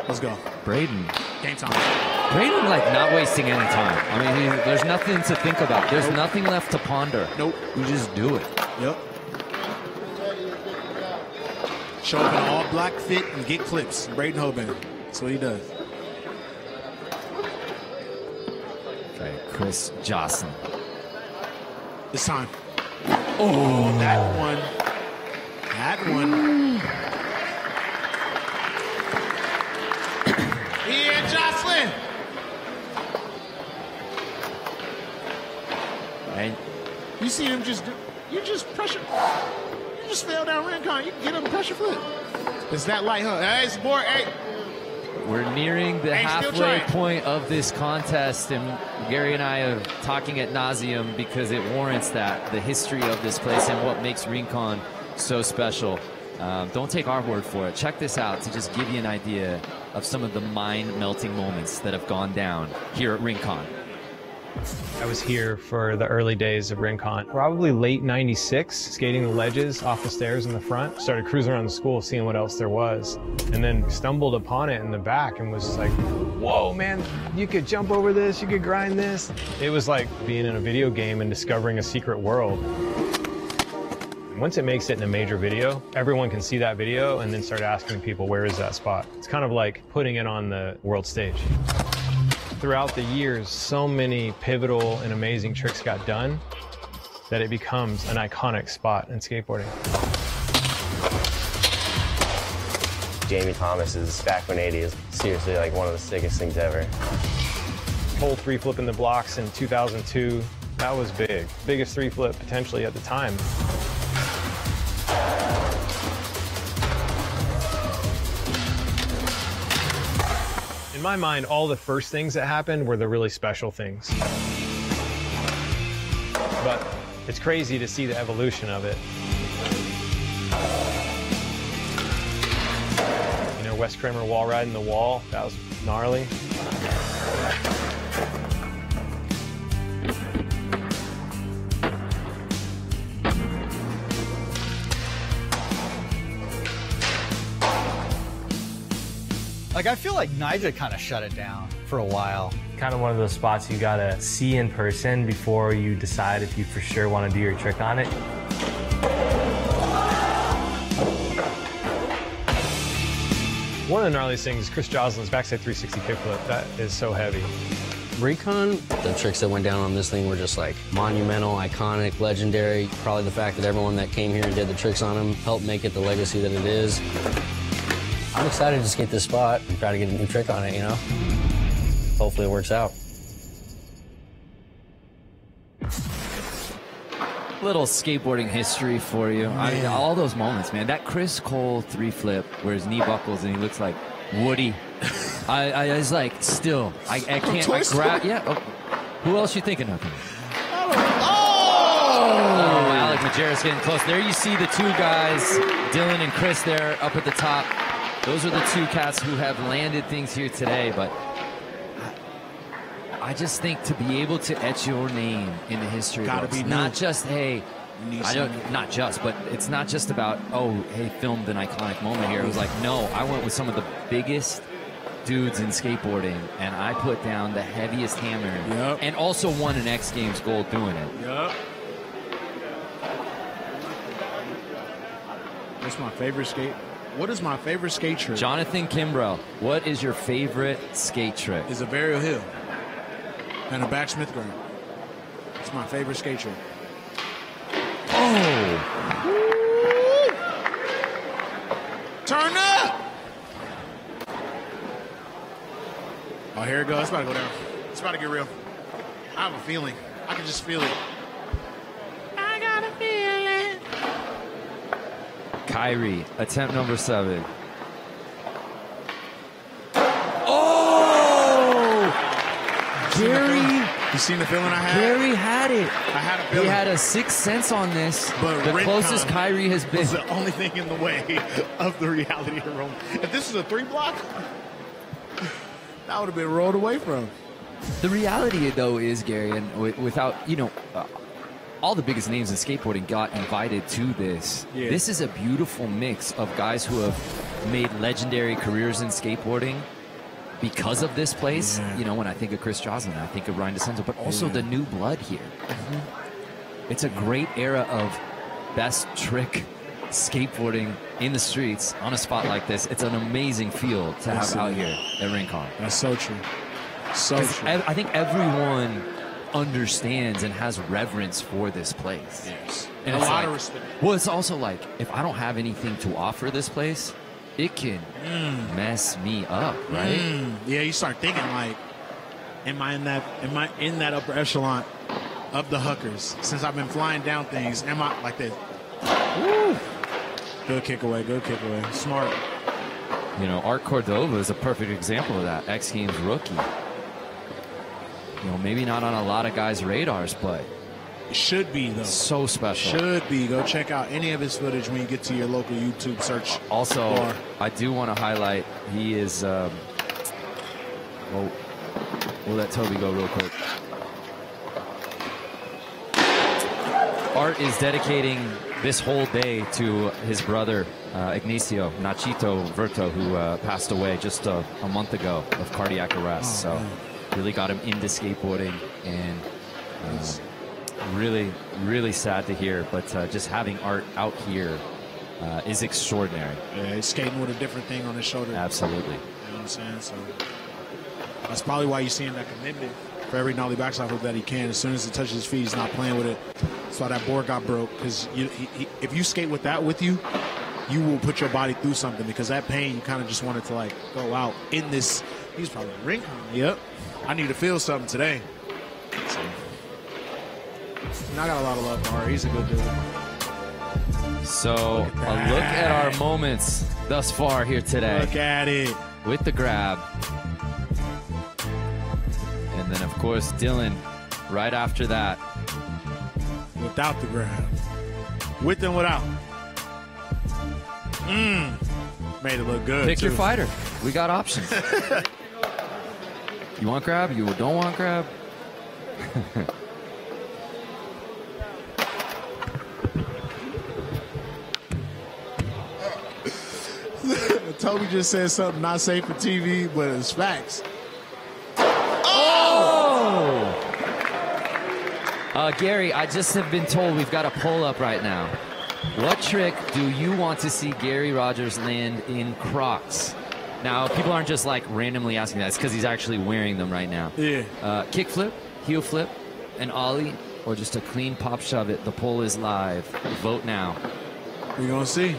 Let's go. Braden. Game time. Braden, like, not wasting any time. I mean, there's nothing to think about. There's nothing left to ponder. Nope. You just do it. Yep. Show up in an all-black fit and get clips. Braden Hoban. That's what he does. Okay, Chris Joslin. It's time. Oh, that one. That one. Yeah, Joslin. And you see him just, you just pressure, you just fell down Rincon. You can get him pressure flip. It's that light, huh? Hey, it's more, hey. We're nearing the halfway point of this contest, and Gary and I are talking ad nauseum because it warrants that, the history of this place and what makes Rincon so special. Don't take our word for it. Check this out to just give you an idea of some of the mind-melting moments that have gone down here at Rincon. I was here for the early days of Rincon, probably late '96, skating the ledges off the stairs in the front. Started cruising around the school, seeing what else there was, and then stumbled upon it in the back and was like, whoa, man, you could jump over this, you could grind this. It was like being in a video game and discovering a secret world. Once it makes it in a major video, everyone can see that video and then start asking people, where is that spot? It's kind of like putting it on the world stage. Throughout the years, so many pivotal and amazing tricks got done that it becomes an iconic spot in skateboarding. Jamie Thomas's back 180 is seriously like one of the sickest things ever. Whole 3 flip in the blocks in 2002, that was big. Biggest 3 flip potentially at the time. In my mind, all the first things that happened were the really special things. But it's crazy to see the evolution of it. You know, Wes Kramer wall riding the wall, that was gnarly. Like, I feel like Nigel kind of shut it down for a while. Kind of one of those spots you gotta see in person before you decide if you for sure want to do your trick on it. One of the gnarliest things is Chris Joslin's backside 360 kickflip. That is so heavy. Rincon, the tricks that went down on this thing were just like monumental, iconic, legendary. Probably the fact that everyone that came here and did the tricks on him helped make it the legacy that it is. I'm excited to skate this spot and try to get a new trick on it, you know? Hopefully it works out. Little skateboarding history for you. Man. I mean, all those moments, man. That Chris Cole 3 flip where his knee buckles and he looks like Woody. I was like, still, I can't grab. Yeah. Oh, who else you thinking of? Oh! Alec Majerus getting close. There you see the two guys, Dylan and Chris there up at the top. Those are the two cats who have landed things here today, but I just think to be able to etch your name in the history books, not just, hey, but it's not just about, oh, hey, filmed an iconic moment here. It was like, no, I went with some of the biggest dudes in skateboarding, and I put down the heaviest hammer, and also won an X Games gold doing it. What's my favorite skate? What is my favorite skate trick? Jonathan Kimbrough, what is your favorite skate trick? It's a burial hill and a back Smith grind. It's my favorite skate trick. Turn up! Oh, here it goes. It's about to go down. It's about to get real. I have a feeling. I can just feel it. I got a feeling. Kyrie, attempt number 7. Oh! Gary. You seen the feeling I had? Gary had it. I had a feeling. He had a sixth sense on this. But the closest Kyrie has been. It's the only thing in the way of the reality of Rome. If this is a 3-block, that would have been rolled away from. The reality, though, is, Gary, and without, you know, all the biggest names in skateboarding got invited to this. Yeah. This is a beautiful mix of guys who have made legendary careers in skateboarding because of this place. You know, when I think of Chris Joslin, I think of Ryan Decenzo, but also the new blood here. It's a great era of best trick skateboarding in the streets on a spot like this. It's an amazing feel to have out here at Rincon. That's so true. So true. I think everyone understands and has reverence for this place. Yes. And a lot of respect. Well, it's also like, if I don't have anything to offer this place, it can mess me up, right? Yeah, you start thinking like, am I in that upper echelon of the hookers? Since I've been flying down things, am I like this? Woo. Good kick away, good kick away. Smart. You know, Art Cordova is a perfect example of that. X Games rookie. You know, maybe not on a lot of guys' radars, but it should be, though. So special. Should be. Go check out any of his footage when you get to your local YouTube search. Also, bar. I do want to highlight, he is, we'll let Toby go real quick. Art is dedicating this whole day to his brother, Ignacio Nachito Verto, who passed away just a month ago of cardiac arrest. Oh, so man, really got him into skateboarding, and really, really sad to hear, but just having Art out here is extraordinary. Yeah, he's skating with a different thing on his shoulder. Absolutely. You know what I'm saying? So that's probably why you're seeing that commitment for every nollie backside hook that he can. As soon as it touches his feet, he's not playing with it. That's why that board got broke, because if you skate with that with you, you will put your body through something, because that pain, you kind of just wanted to, like, go out in this. He's probably like, Rincon. Yep. I need to feel something today. So, and I got a lot of love for Art. He's a good dude. So, look at our moments thus far here today. Look at it. With the grab. And then, of course, Dylan right after that. Without the grab. With and without. Made it look good. Pick your fighter. We got options. You want grab? You don't want grab? Toby just said something not safe for TV, but it's facts. Oh! Gary, I just have been told we've got a poll up right now. What trick do you want to see Gary Rogers land in Crocs? Now, people aren't just like randomly asking that. It's because he's actually wearing them right now. Yeah. Kick flip, heel flip, an ollie, or just a clean pop shove it. The poll is live. Vote now. We're going to see.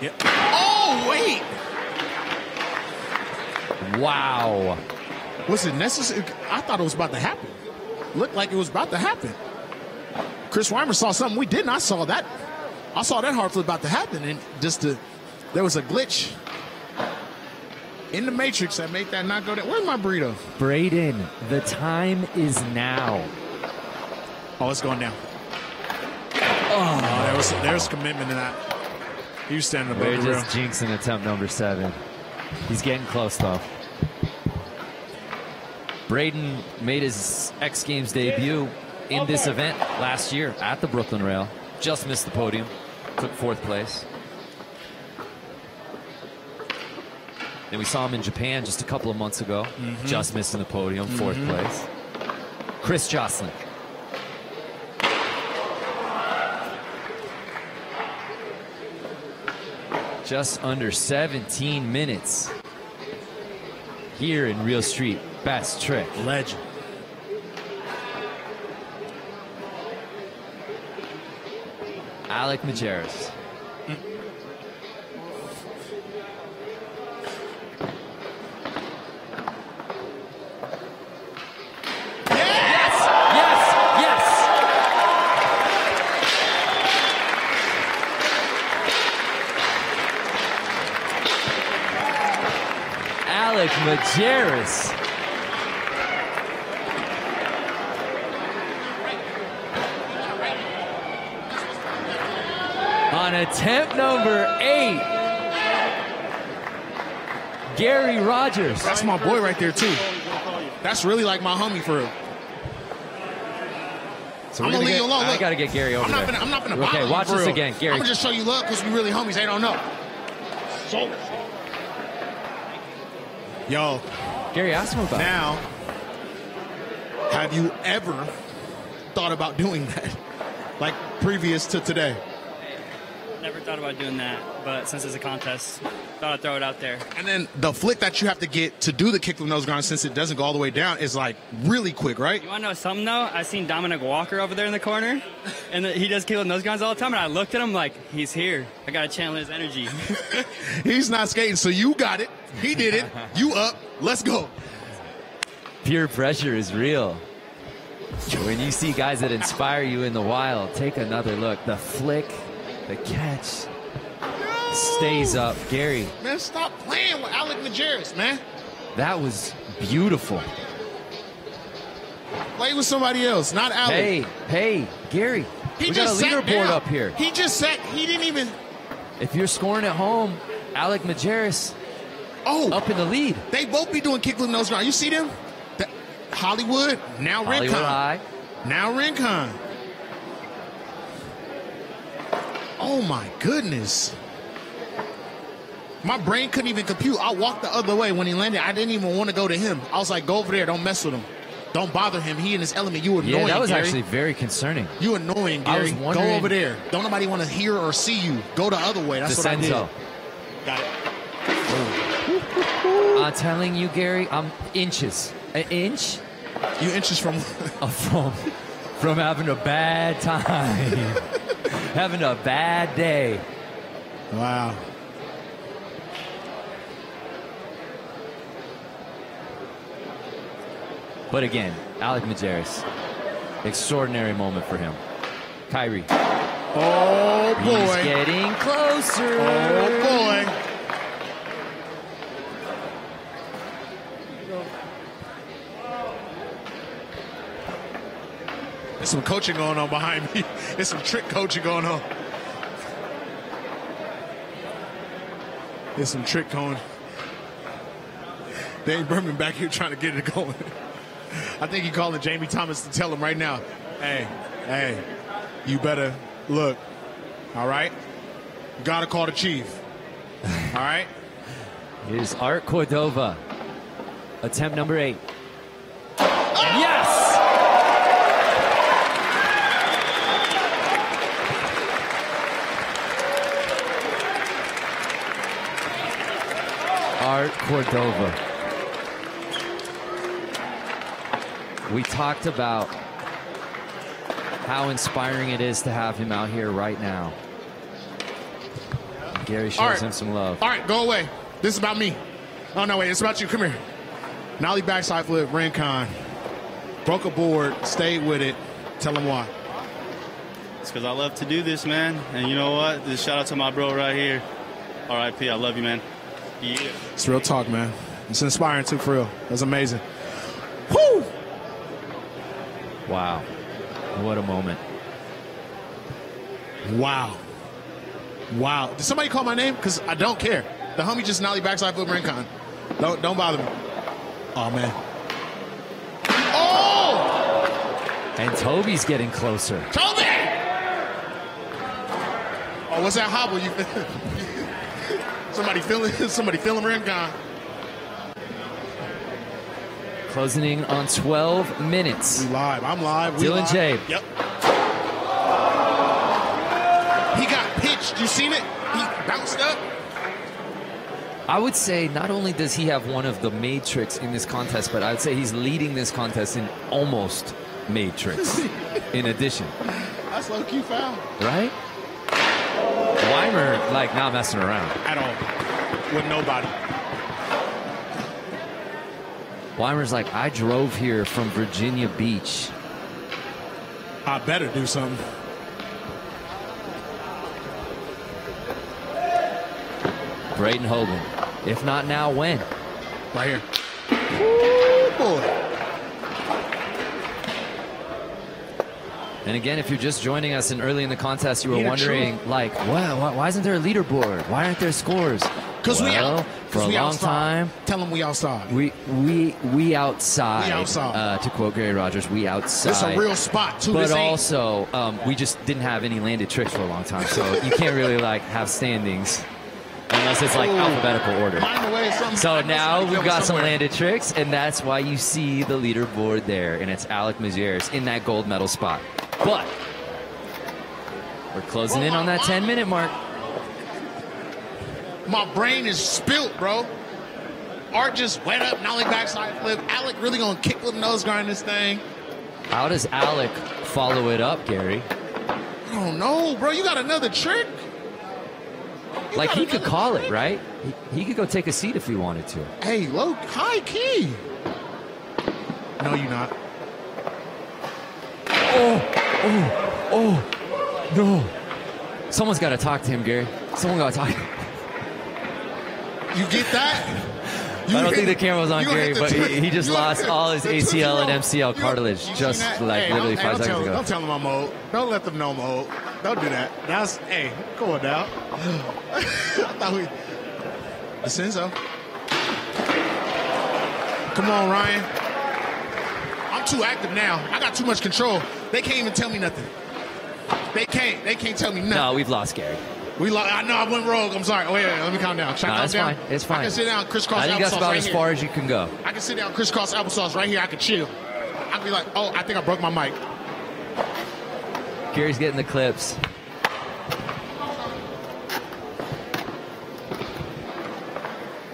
Yep. Oh, wait. Wow. Was it necessary? I thought it was about to happen. Looked like it was about to happen. Chris Weimer saw something we didn't. I saw that. I saw that hard flip about to happen, and just there was a glitch in the matrix that made that not go down. Where's my burrito? Braden, the time is now. Oh, it's going down. Oh, there's commitment to that. Houston, we're just jinxing attempt number 7. He's getting close, though. Braden made his X Games debut in this event last year at the Brooklyn Rail. Just missed the podium. Took 4th place. And we saw him in Japan just a couple of months ago. Just missing the podium, 4th place. Chris Joslin. Just under 17 minutes here in Real Street Best Trick. Legend. Alec Majerus. Majerus. On attempt number 8. Gary Rogers. That's my boy right there, too. That's really like my homie for real. So I'm going to leave you alone. I got to get Gary over I'm not going to bother you. Okay, watch this again, Gary. I'm going to just show you love because we really homies. They don't know. So. Yo, Gary, ask him about now, have you ever thought about doing that? Like previous to today? Never thought about doing that, but since it's a contest, thought I'd throw it out there. And then the flick that you have to get to do the kick from nose ground, since it doesn't go all the way down, is like really quick, right? You want to know something, though? I seen Dominic Walker over there in the corner, and he does kick with nose grounds all the time, and I looked at him like, he's here. I got to channel his energy. He's not skating, so you got it. He did it. You up. Let's go. Peer pressure is real. When you see guys that inspire you in the wild, take another look. The flick, the catch, stays up. Gary. Man, stop playing with Alec Majerus, man. That was beautiful. Play with somebody else, not Alec. Hey, Gary. We got a leaderboard up here. He just sat. He didn't even. If you're scoring at home, Alec Majerus. Oh, up in the lead. They both be doing kick with nose ground. You see them? Hollywood, now Rincon. Now Rincon. Oh, my goodness. My brain couldn't even compute. I walked the other way when he landed. I didn't even want to go to him. I was like, go over there. Don't mess with him. Don't bother him. He in his element. You annoying, Gary. Yeah, that was actually very concerning. You annoying, Gary. Go over there. Don't nobody want to hear or see you. Go the other way. That's what I did. Got it. I'm telling you, Gary, I'm inches. An inch? You inches from? From having a bad time. Having a bad day. Wow. But again, Alec Majerus. Extraordinary moment for him. Kyrie. Oh, boy. He's getting closer. Oh, boy. There's some coaching going on behind me. There's some trick coaching going on. There's some trick going. Dane Burman back here trying to get it going. I think he's calling Jamie Thomas to tell him right now, hey, you better look. All right? You got to call the chief. All right? Here's Art Cordova. Attempt number 8. Art Cordova. We talked about how inspiring it is to have him out here right now. Gary shows him some love. All right, go away. This is about me. Oh, no, wait, it's about you. Come here. Nollie backside flip, Rincon. Broke a board, stayed with it. Tell him why. It's because I love to do this, man. And you know what? Just shout out to my bro right here. R.I.P. I love you, man. Yeah. It's real talk, man. It's inspiring, too, for real. That's amazing. Woo! Wow. What a moment. Wow. Wow. Did somebody call my name? Because I don't care. The homie just nollie backside flip Rincon. Don't bother me. Oh, man. Oh! And Toby's getting closer. Toby! Oh, what's that hobble? You somebody feeling Rincon. Closing in on 12 minutes. We live. I'm live. We Dylan Jaeb. Yep. He got pitched. You seen it? He bounced up. I would say not only does he have one of the made tricks in this contest, but I would say he's leading this contest in almost made tricks in addition. That's low-key foul. Right? Weimer, like, not messing around. At all. With nobody. Weimer's like, I drove here from Virginia Beach. I better do something. Braden Hoban. If not now, when? Right here. Ooh, boy. And again, if you're just joining us and early in the contest, you were wondering, like, wow, why isn't there a leaderboard? Why aren't there scores? Because well, for a long time. Tell them we outside. We outside. We outside. To quote Gary Rogers, we outside. It's a real spot, too. But also, we just didn't have any landed tricks for a long time, so you can't really, like, have standings. Unless it's like alphabetical order. So now we've got some landed tricks, and that's why you see the leaderboard there, and it's Alec Majerus in that gold medal spot. But we're closing in on that 10-minute mark. My brain is spilt, bro. Art just went up, nollie backside flip. Alec really gonna kick with nose grind this thing. How does Alec follow it up, Gary? I don't know, bro. You got another trick? Like, he could call it, right? He could go take a seat if he wanted to. Hey, low, high key. No, you're not. Oh, no. Someone's got to talk to him, Gary. Someone got to talk to him. You get that? I don't think the camera was on Gary, but he just lost all his ACL and MCL cartilage just, like, literally 5 seconds ago. Don't tell him I'm old. Don't let them know I'm old. Don't do that. That's, hey, come on now. I thought we, DeCenzo. Come on, Ryan. I'm too active now. I got too much control. They can't even tell me nothing. They can't tell me nothing. No, we've lost, Gary. We lost. I know I went rogue. I'm sorry. Oh, wait, let me calm down. Should I calm down? It's fine. It's fine. I can sit down crisscross applesauce right here. I think that's about as far as you can go. I can sit down crisscross applesauce right here. I can chill. I can be like, oh, I think I broke my mic. Gary's getting the clips.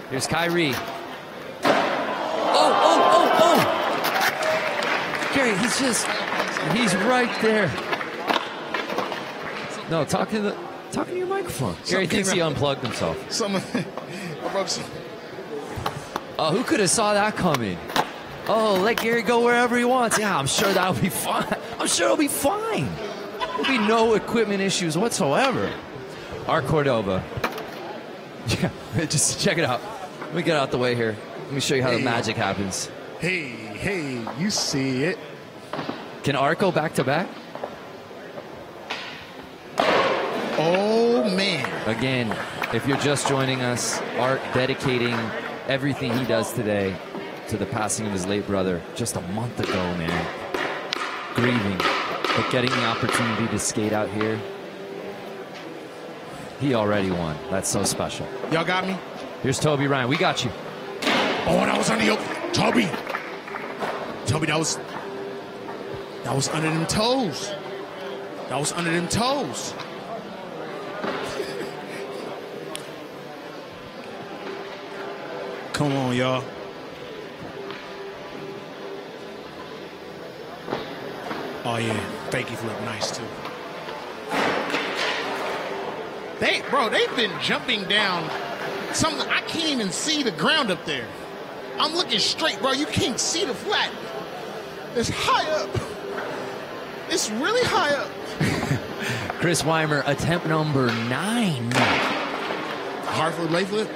Here's Kyrie. Oh! Gary, he's right there. No, talk to your microphone. Gary thinks he unplugged himself. Oh, who could have saw that coming? Oh, let Gary go wherever he wants. Yeah, I'm sure that'll be fine. I'm sure it'll be fine. There'll be no equipment issues whatsoever. Art Cordova. Yeah, just check it out. Let me get out the way here. Let me show you how the magic happens. Hey, you see it. Can Art go back to back? Oh, man. Again, if you're just joining us, Art dedicating everything he does today to the passing of his late brother just a month ago, man. Grieving. But getting the opportunity to skate out here, he already won. That's so special. Y'all got me? Here's Toby Ryan. We got you. Oh, and I was under your... Toby! Toby, that was under them toes. That was under them toes. Come on, y'all. Oh, yeah. Fakey flip, nice, too. They've been jumping down something. I can't even see the ground up there. I'm looking straight, bro. You can't see the flat. It's high up. It's really high up. Chris Weimer, attempt number 9. Hard flip, lay flip.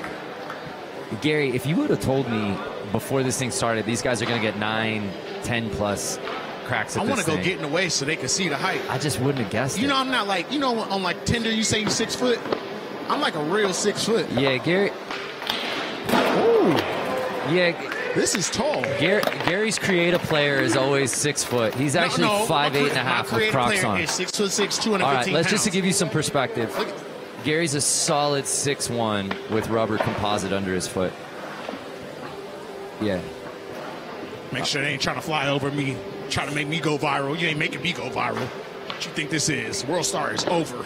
Gary, if you would have told me before this thing started, these guys are going to get 9, 10 plus cracks at this thing. I want to go getting away so they can see the height. I just wouldn't have guessed it. You know, I'm not like, you know, on like Tinder, you say you're 6 foot. I'm like a real 6 foot. Yeah, Gary. Ooh. Yeah. This is tall. Gary's creative player is always 6 foot. He's actually 5'8" and a half with Crocs on. Is 6'6", 215 All right, let's just to give you some perspective. Look. Gary's a solid 6'1" with rubber composite under his foot. Yeah. Make sure they ain't trying to fly over me, trying to make me go viral. You ain't making me go viral. What you think this is? World Star is over.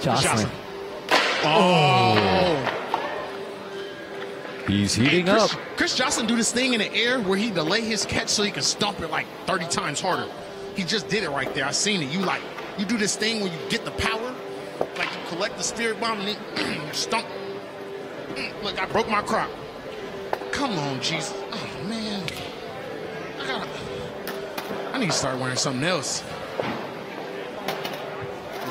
Joslin. Oh. He's heating up. Chris Joslin do this thing in the air where he delay his catch so he can stomp it like 30 times harder. He just did it right there. I seen it. You do this thing when you get the power, like you collect the spirit bomb and you stomp. Look, I broke my crop. Come on, Jesus. Oh, man. I need to start wearing something else.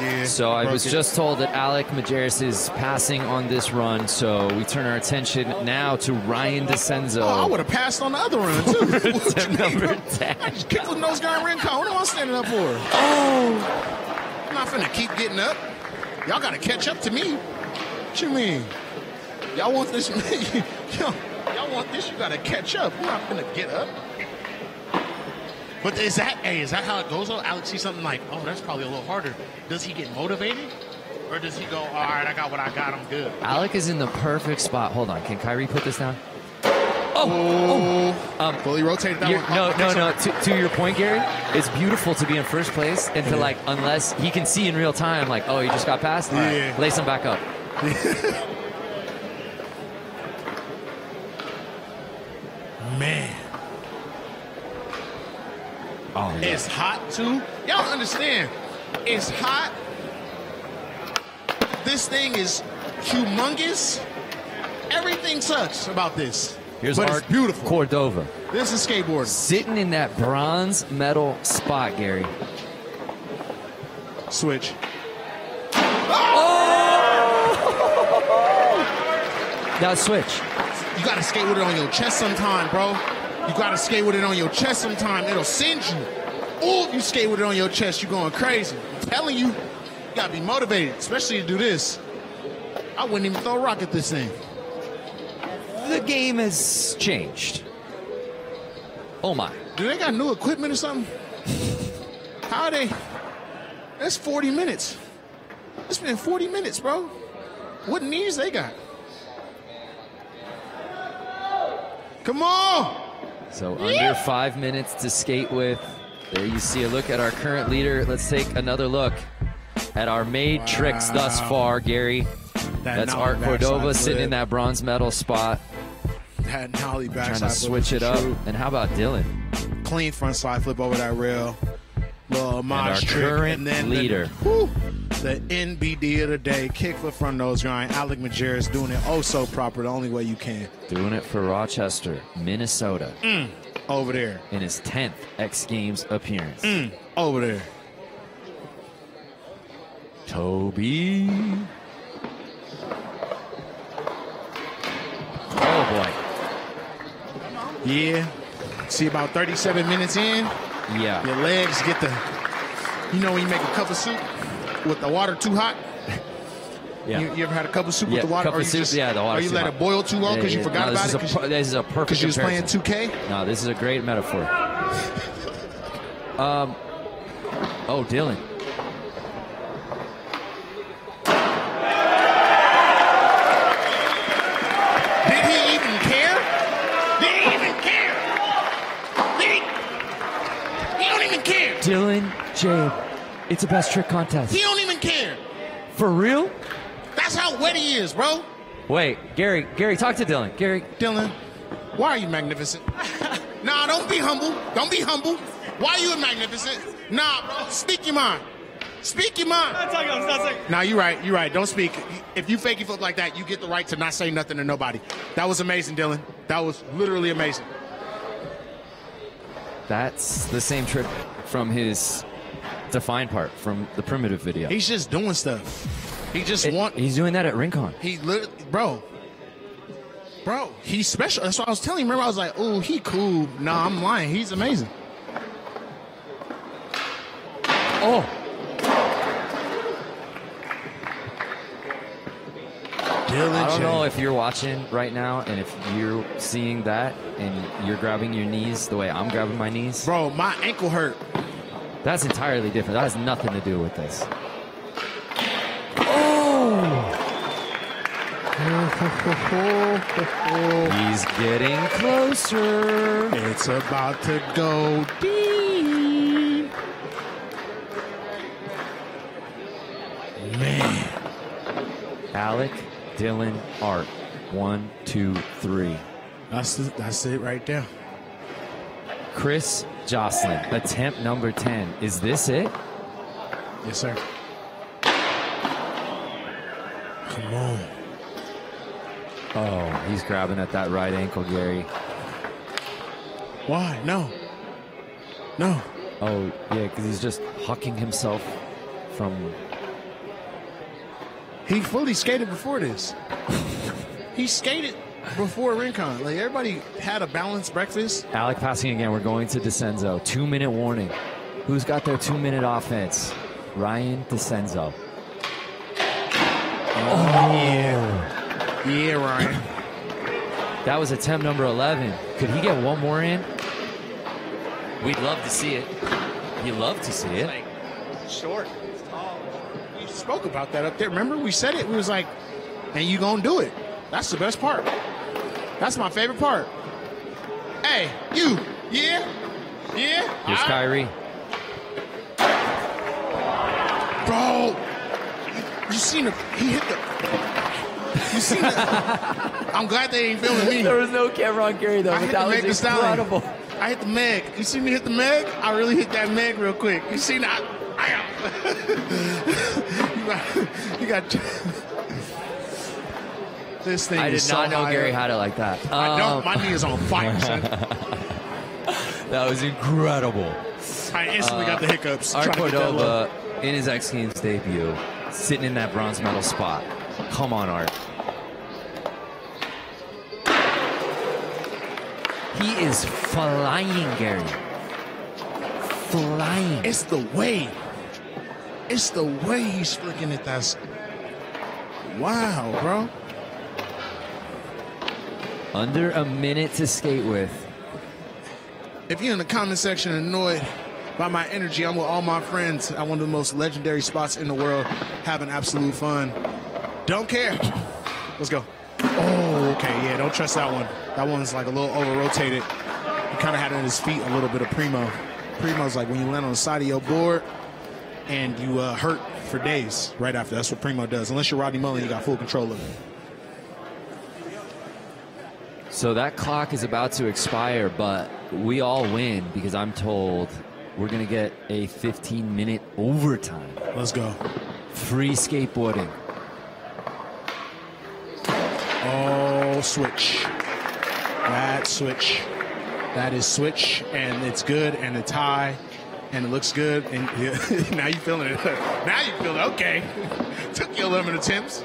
Yeah, so I was just told that Alec Majerus is passing on this run, so we turn our attention now to Ryan Decenzo. Oh, I would have passed on the other run, too. number 10. I just kicked the nose guy in Rincon. What am I standing up for? Oh! I'm not finna keep getting up. Y'all gotta catch up to me. What you mean? Y'all want this? Y'all want this? You gotta catch up. We're not finna get up. But is that, hey, is that how it goes? Alex sees something like, oh, that's probably a little harder. Does he get motivated? Or does he go, all right, I got what I got, I'm good? Alec is in the perfect spot. Hold on, can Kyrie put this down? Oh! Fully rotated that one. No. To your point, Gary, it's beautiful to be in first place and to, like, unless he can see in real time, like, oh, he just got past? All right, yeah. Lace him back up. Man. Oh, yeah. It's hot, too. Y'all understand. It's hot. This thing is humongous. Everything sucks about this. Here's Art Cordova. This is skateboarding. Sitting in that bronze medal spot, Gary. Switch. Oh! Now switch. You got to skate with it on your chest sometime, bro. You gotta skate with it on your chest sometime. It'll send you. Ooh, you skate with it on your chest, you're going crazy. I'm telling you, you gotta be motivated, especially to do this. I wouldn't even throw a rock at this thing. The game has changed. Oh my. Do they got new equipment or something? How are they? That's 40 minutes. It's been 40 minutes, bro. What knees they got? Come on! So under 5 minutes to skate with. There you see a look at our current leader. Let's take another look at our made tricks thus far, Gary. That's Art Cordova sitting in that bronze medal spot. That nollie backside trying to switch it up. And how about Dylan? Clean front slide flip over that rail. Little homage trick. Current leader. The NBD of the day, kick for front nose grind. Alec Majerus doing it oh so proper, the only way you can. Doing it for Rochester, Minnesota. Over there. In his 10th X Games appearance. Over there. Toby. Oh, boy. Yeah. See, about 37 minutes in. Yeah. Your legs get the, you know when you make a cup of soup? With the water too hot? Yeah. You ever had a cup of soup with the water? Cup of soup, the water. Or you let it boil too long because you forgot about it? This is a perfect comparison. Because you was playing 2K? No, this is a great metaphor. Oh, Dylan. Did he even care? Did he even care? He don't even care. Dylan Jaeb. It's a best trick contest. He don't even care. For real? That's how wet he is, bro. Wait, Gary, talk to Dylan. Dylan, why are you magnificent? Nah, don't be humble. Don't be humble. Why are you magnificent? Nah, bro, speak your mind. Speak your mind. Nah, you're right. You're right. Don't speak. If you fake your flip like that, you get the right to not say nothing to nobody. That was amazing, Dylan. That was literally amazing. That's the same trick from his defined part from the primitive video. He's just doing stuff. He just He's doing that at Rincon. He bro, he's special. That's what I was telling you. Remember, I was like, "Oh, he cool." Nah, I'm lying. He's amazing. I don't know if you're watching right now and if you're seeing that and you're grabbing your knees the way I'm grabbing my knees. Bro, my ankle hurt. That's entirely different. That has nothing to do with this. Oh! He's getting closer. It's about to go deep. Man. Alec. Dylan, Art, 1, 2, 3. That's it right there. Chris Joslin, attempt number 10. Is this it? Yes, sir. Come on. Oh, he's grabbing at that right ankle, Gary. Why? No. No. Oh, yeah, because he's just hucking himself from... He fully skated before this. He skated before Rincon. Like, everybody had a balanced breakfast. Alec passing again. We're going to DeCenzo. 2-minute warning. Who's got their 2-minute offense? Ryan DeCenzo. Oh, yeah. Yeah, Ryan. That was attempt number 11. Could he get one more in? We'd love to see it. You'd love to see it. Like, short. Spoke about that up there. Remember, we said it. We was like, and you gonna do it. That's the best part. That's my favorite part. Hey, you. Yeah. Yeah. Here's Kyrie. Bro. You seen the, he hit the, you seen the, I'm glad they ain't filming me. There was no camera on Gary though. I hit that the was incredible. I hit the Meg. You see me hit the Meg? I really hit that Meg real quick. You seen that? You got this thing. I did not know Gary had it like that. I don't. My knee is on fire, son. That was incredible. I instantly got the hiccups. Art Cordova, in his X Games debut, sitting in that bronze medal spot. Come on, Art. He is flying, Gary. Flying. It's the way. It's the way he's flicking at that. Wow, bro. Under a minute to skate with. If you're in the comment section annoyed by my energy, I'm with all my friends at one of the most legendary spots in the world, having absolute fun. Don't care. Let's go. Oh, okay. Yeah, don't trust that one. That one's like a little over-rotated. He kind of had on his feet a little bit of primo. Primo's like when you land on the side of your board, and you hurt for days right after. That's what primo does. Unless you're Rodney Mullen, you got full control of it. So that clock is about to expire, but we all win because I'm told we're going to get a 15-minute overtime. Let's go. Free skateboarding. Oh, switch. That switch. That is switch, and it's good, and a tie. And it looks good, and yeah, now you're feeling it. Now you feel it, okay. Took you 11 attempts.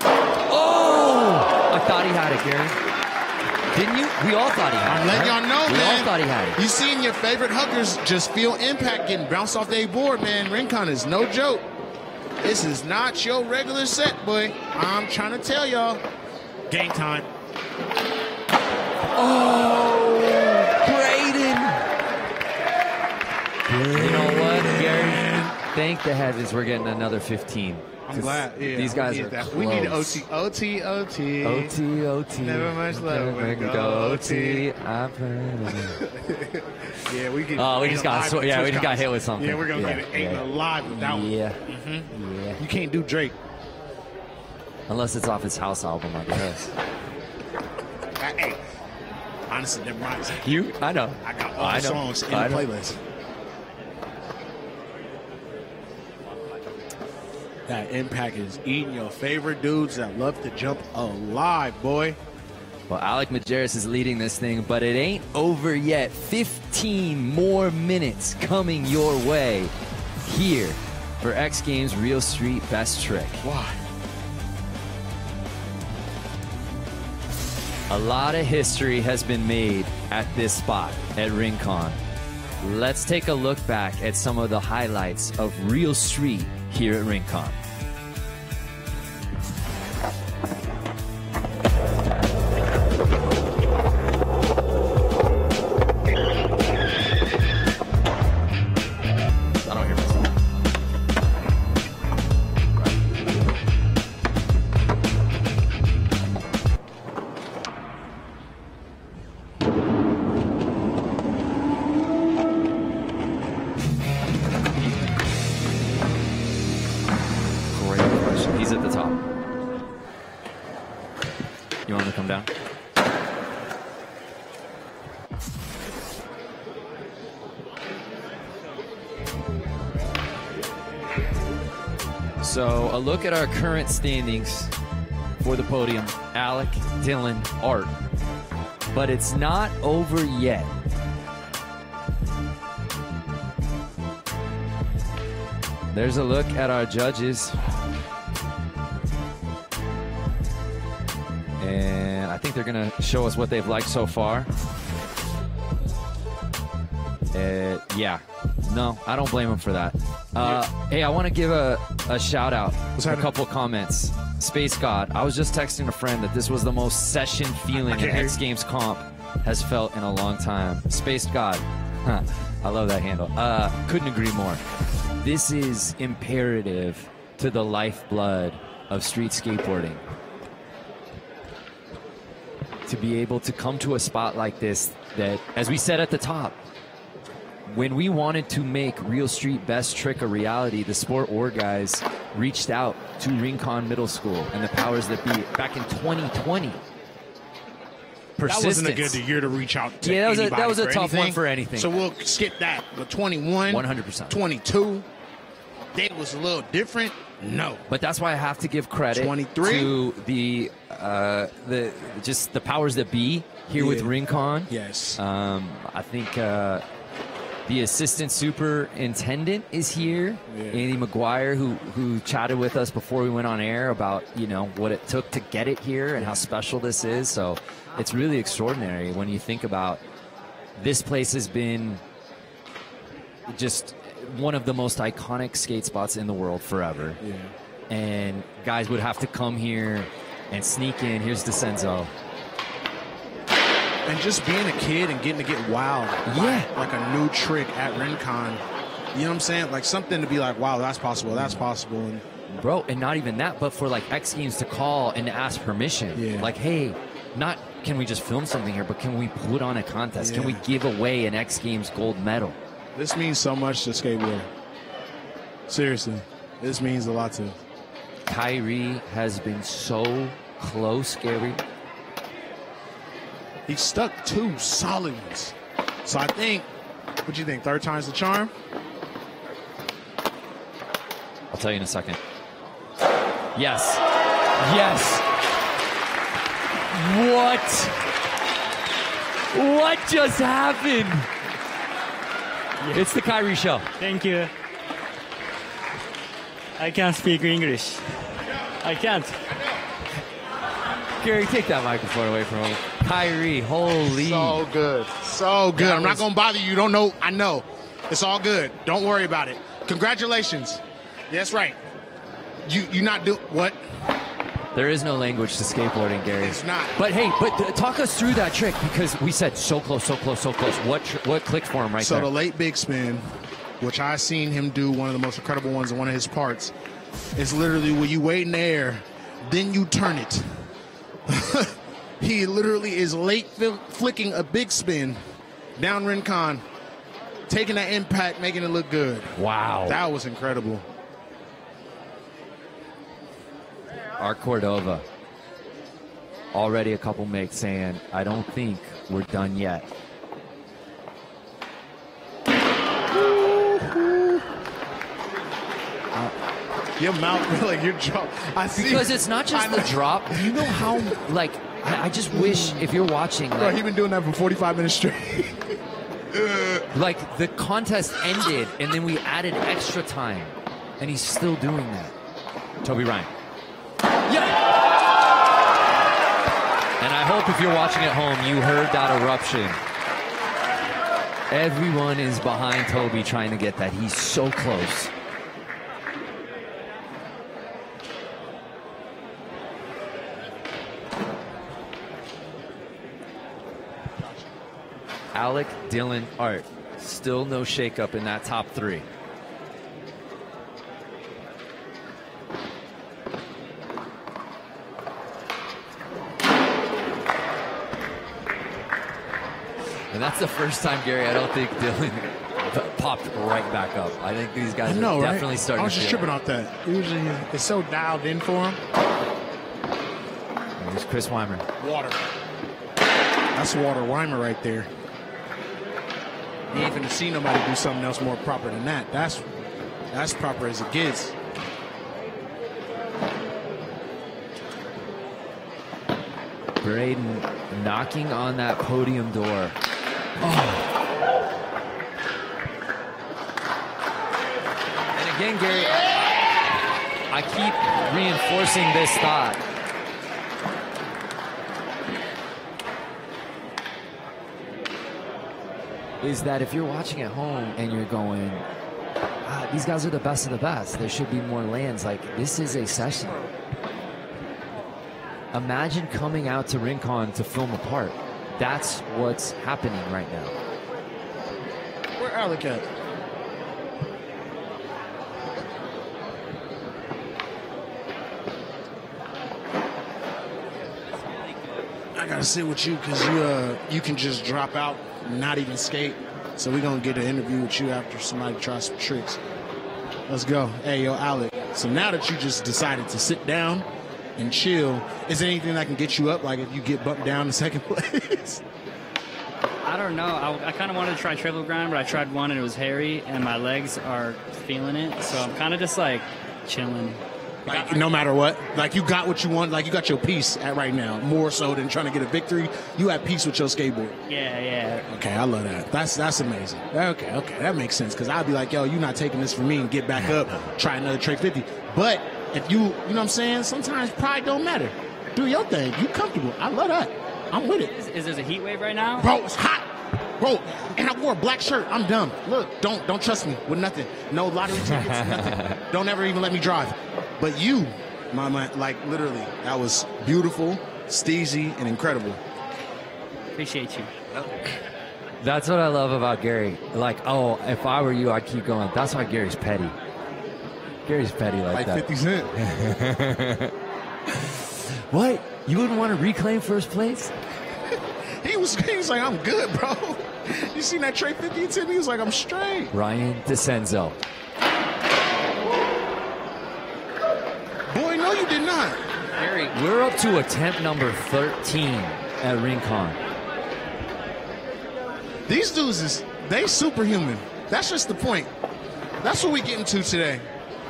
Oh! I thought he had it, Gary. Didn't you? We all thought he had it. I'm letting y'all know, man. We all thought he had it. You seen your favorite huggers just feel impact getting bounced off their board, man. Rincon is no joke. This is not your regular set, boy. I'm trying to tell y'all. Game time. Oh! You know what, Gary? Thank the heavens we're getting another 15. I'm glad. Yeah, these guys are close. We need OT. OT, OT. OT, OT. Never much love. We're going to go OT. I've heard it. Yeah, we just got hit with something. Yeah, we're going to get it. Ain't alive without one. Yeah. Mm-hmm. Yeah. You can't do Drake. Unless it's off his house album, I guess. Hey, honestly, never mind. You? I know. I got all the songs in the playlist. That impact is eating your favorite dudes that love to jump alive, boy. Well, Alec Majerus is leading this thing, but it ain't over yet. 15 more minutes coming your way here for X Games Real Street Best Trick. Why? A lot of history has been made at this spot at Rincon. Let's take a look back at some of the highlights of Real Street here at Rincon. So a look at our current standings for the podium. Alec, Dylan, Art. But it's not over yet. There's a look at our judges. And I think they're going to show us what they've liked so far. Yeah. No, I don't blame them for that. Hey, I want to give a shout out. A couple comments. Space God, I was just texting a friend that this was the most session feeling an X Games comp has felt in a long time. Space God, huh, I love that handle. Couldn't agree more. This is imperative to the lifeblood of street skateboarding. To be able to come to a spot like this that, as we said at the top, when we wanted to make Real Street Best Trick a reality, the Sport Or guys reached out to Rincon Middle School and the powers that be back in 2020. That wasn't a good year to reach out to. Yeah, that was a tough one for anything. So we'll skip that. But 21, 100%, 22, they was a little different. No, but that's why I have to give credit 23. To the powers that be here with Rincon. Yes, I think. The assistant superintendent is here, Andy McGuire, who chatted with us before we went on air about, you know, what it took to get it here and how special this is. So it's really extraordinary when you think about this place has been just one of the most iconic skate spots in the world forever. Yeah. And guys would have to come here and sneak in. Here's Decenzo. And just being a kid and getting to get wild, like a new trick at Rincon, you know what I'm saying? Like something to be like, wow, that's possible, that's possible. And bro, and not even that, but for like X Games to call and to ask permission, like, hey, not can we just film something here, but can we put on a contest? Can we give away an X Games gold medal? This means so much to skateboarding. Seriously, this means a lot to us. Kyrie has been so close, Gary. He stuck two solid ones. So I think, what do you think, third time's the charm? I'll tell you in a second. Yes. Yes. What? What just happened? Yeah. It's the Kyrie show. Thank you. I can't speak English. I can't. Gary, take that microphone away from him. Kyrie, holy. So good. So good. I'm not going to bother you. Don't know. I know. It's all good. Don't worry about it. Congratulations. That's right. You not do what? There is no language to skateboarding, Gary. It's not. But hey, talk us through that trick because we said so close, so close, so close. What clicked for him right there? So the late big spin, which I seen him do one of the most incredible ones in one of his parts, is literally when you wait in the air, then you turn it. He literally is late flicking a big spin down Rincon, taking that impact, making it look good. Wow. That was incredible. Art Cordova, already a couple makes saying, I don't think we're done yet. Your mouth, like your jaw. I see. Because it's not just the drop. You know how, like, I just wish if you're watching. Like, bro, he's been doing that for 45 minutes straight. Like, the contest ended, and then we added extra time, and he's still doing that. Toby Ryan. Yeah! And I hope if you're watching at home, you heard that eruption. Everyone is behind Toby trying to get that. He's so close. Alec, Dylan, Art. Still no shakeup in that top three. And that's the first time, Gary, I don't think Dylan popped right back up. I think these guys are definitely starting to I was just tripping off that. Usually it's so dialed in for him. Here's Chris Weimer. Water. That's Water Weimer right there. You ain't gonna see nobody do something else more proper than that. That's proper as it gets. Braden knocking on that podium door. Oh. And again, Gary, I keep reinforcing this thought. Is that if you're watching at home and you're going, ah, these guys are the best of the best, there should be more lands. Like, this is a session. Imagine coming out to Rincon to film a part. That's what's happening right now. Where Alec at? I gotta sit with you because you can just drop out, not even skate. So we're gonna get an interview with you after somebody tries some tricks. Let's go. Hey, yo, Alec. So now that you just decided to sit down and chill, is there anything that can get you up? Like if you get bumped down to second place? I don't know. I kind of wanted to try triple grind, but I tried one and it was hairy, and my legs are feeling it. So I'm kind of just like chilling. Like, no matter what, like you got what you want. Like you got your peace at right now, more so than trying to get a victory. You at peace with your skateboard. Yeah, yeah. Okay, I love that. That's amazing. Okay, okay, that makes sense. Because I'd be like, yo, you're not taking this from me, and get back up, try another trick 50. But if you, you know what I'm saying, sometimes pride don't matter. Do your thing. You comfortable. I love that. I'm with it. Is there a heat wave right now? Bro, it's hot. Bro, and I wore a black shirt. I'm dumb. Look, don't trust me with nothing. No lottery tickets, nothing. Don't ever even let me drive. But you, mama, like literally, that was beautiful, steezy, and incredible. Appreciate you. That's what I love about Gary. Like, oh, if I were you, I'd keep going. That's why Gary's petty. Gary's petty like that. 50 Cent. What? You wouldn't want to reclaim first place? he was like, I'm good, bro. You seen that Trey 50 tip? He was like, I'm straight. Ryan Decenzo. Boy, no, you did not. Gary, we're up to attempt number 13 at Rincon. These dudes, they superhuman. That's just the point. That's what we get into today.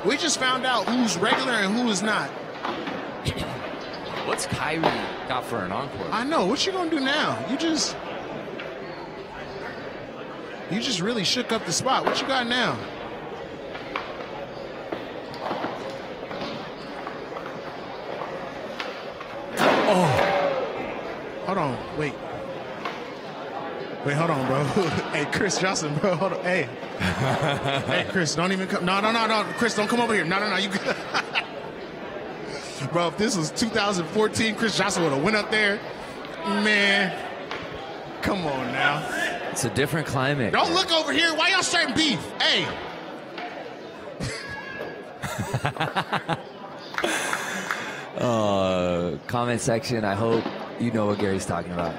We just found out who's regular and who is not. What's Kyrie got for an encore? I know. What you gonna do now? You just really shook up the spot. What you got now? Oh, hold on. Wait. Wait, hold on, bro. Hey, Chris Joslin, bro. Hold on. Hey. Hey, Chris, don't even come. No. Chris, don't come over here. No. You good. Bro, if this was 2014, Chris Joslin would have went up there. Man. Come on now. It's a different climate. Don't look over here. Why y'all starting beef? Hey. Comment section, I hope you know what Gary's talking about.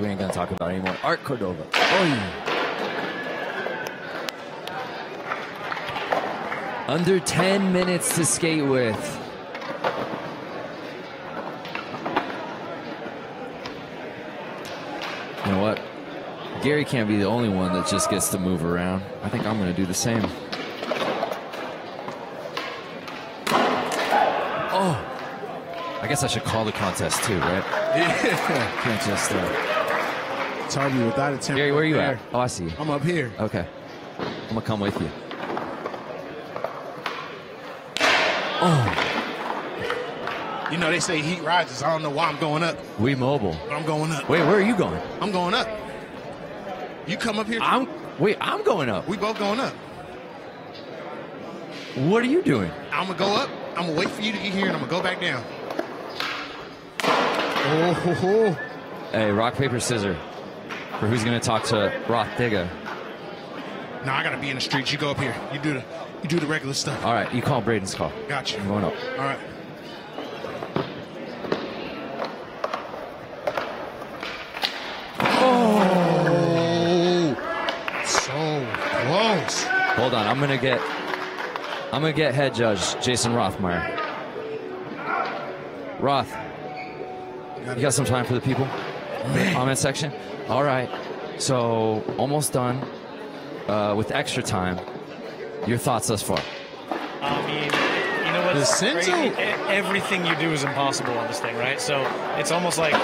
We ain't gonna talk about it anymore. Art Cordova. Oh. Under 10 minutes to skate with. You know what? Gary can't be the only one that just gets to move around. I think I'm gonna do the same. Oh. I guess I should call the contest too, right? Yeah. Can't just. Tommy, without a temper. Gary, where are you at? Oh, I see you. I'm up here. Okay. I'm going to come with you. Oh. You know, they say heat rises. I don't know why I'm going up. We mobile. But I'm going up. Wait, where are you going? I'm going up. You come up here? Wait, I'm going up. We both going up. What are you doing? I'm going to go up. I'm going to wait for you to get here, and I'm going to go back down. Oh, ho, ho. Hey, rock, paper, scissors for who's going to talk to Rothdiga. No, I got to be in the streets. You go up here. You do the regular stuff. All right, you call Braden's call. Gotcha. I'm going up. All right. Oh, so close. Hold on, I'm gonna get head judge Jason Rothmeier. Roth, you got some time for the people? Man. Comment section. All right, so almost done with extra time. Your thoughts thus far? I mean, you know what's crazy? Everything you do is impossible on this thing, right? So it's almost like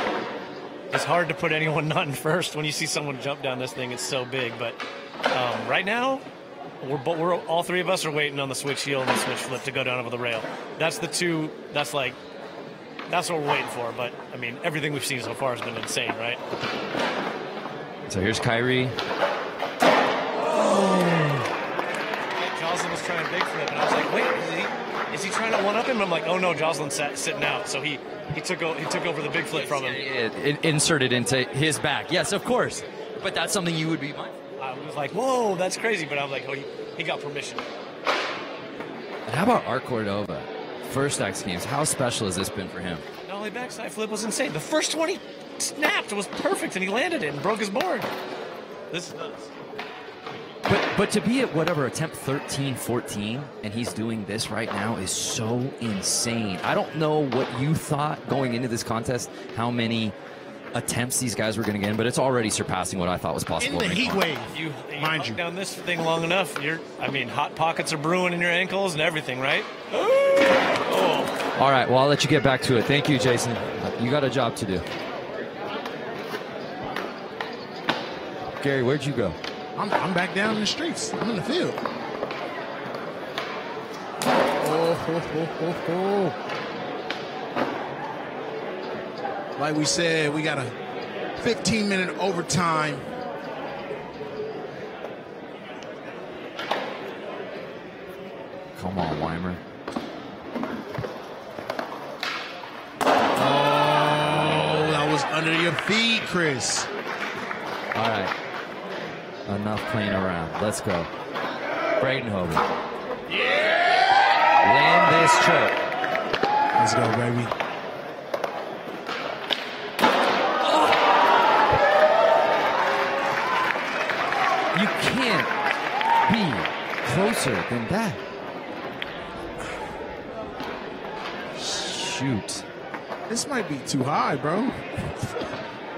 it's hard to put anyone not in first when you see someone jump down this thing. It's so big, but right now. We're all three of us are waiting on the switch heel and the switch flip to go down over the rail. That's the two. That's what we're waiting for. But I mean, everything we've seen so far has been insane, right? So here's Kyrie. Oh. Joslin was trying a big flip, and I was like, wait, is he trying to one up him? And I'm like, oh no, Joslin's sitting out, so he took over the big flip from him. It inserted into his back. Yes, of course. But that's something you would be mindful. I was like, whoa, that's crazy. But I was like, oh, he got permission. How about Art Cordova? First X Games. How special has this been for him? Nollie backside flip was insane. The first one he snapped was perfect, and he landed it and broke his board. This is nuts. But to be at whatever attempt 13, 14, and he's doing this right now is so insane. I don't know what you thought going into this contest, how many attempts these guys were going to get in, but it's already surpassing what I thought was possible. In the heat wave, you mind you, down this thing long enough, I mean, hot pockets are brewing in your ankles and everything, right? Oh. All right, well, I'll let you get back to it. Thank you, Jason. You got a job to do. Gary, where'd you go? I'm back down in the streets. I'm in the field. Oh, ho, ho, ho, ho. Like we said, we got a 15-minute overtime. Come on, Weimer. Oh, that was under your feet, Chris. All right. Enough playing around. Let's go. Braden Hoban. Yeah! Land this trip. Let's go, baby. You can't be closer than that. Shoot. This might be too high, bro.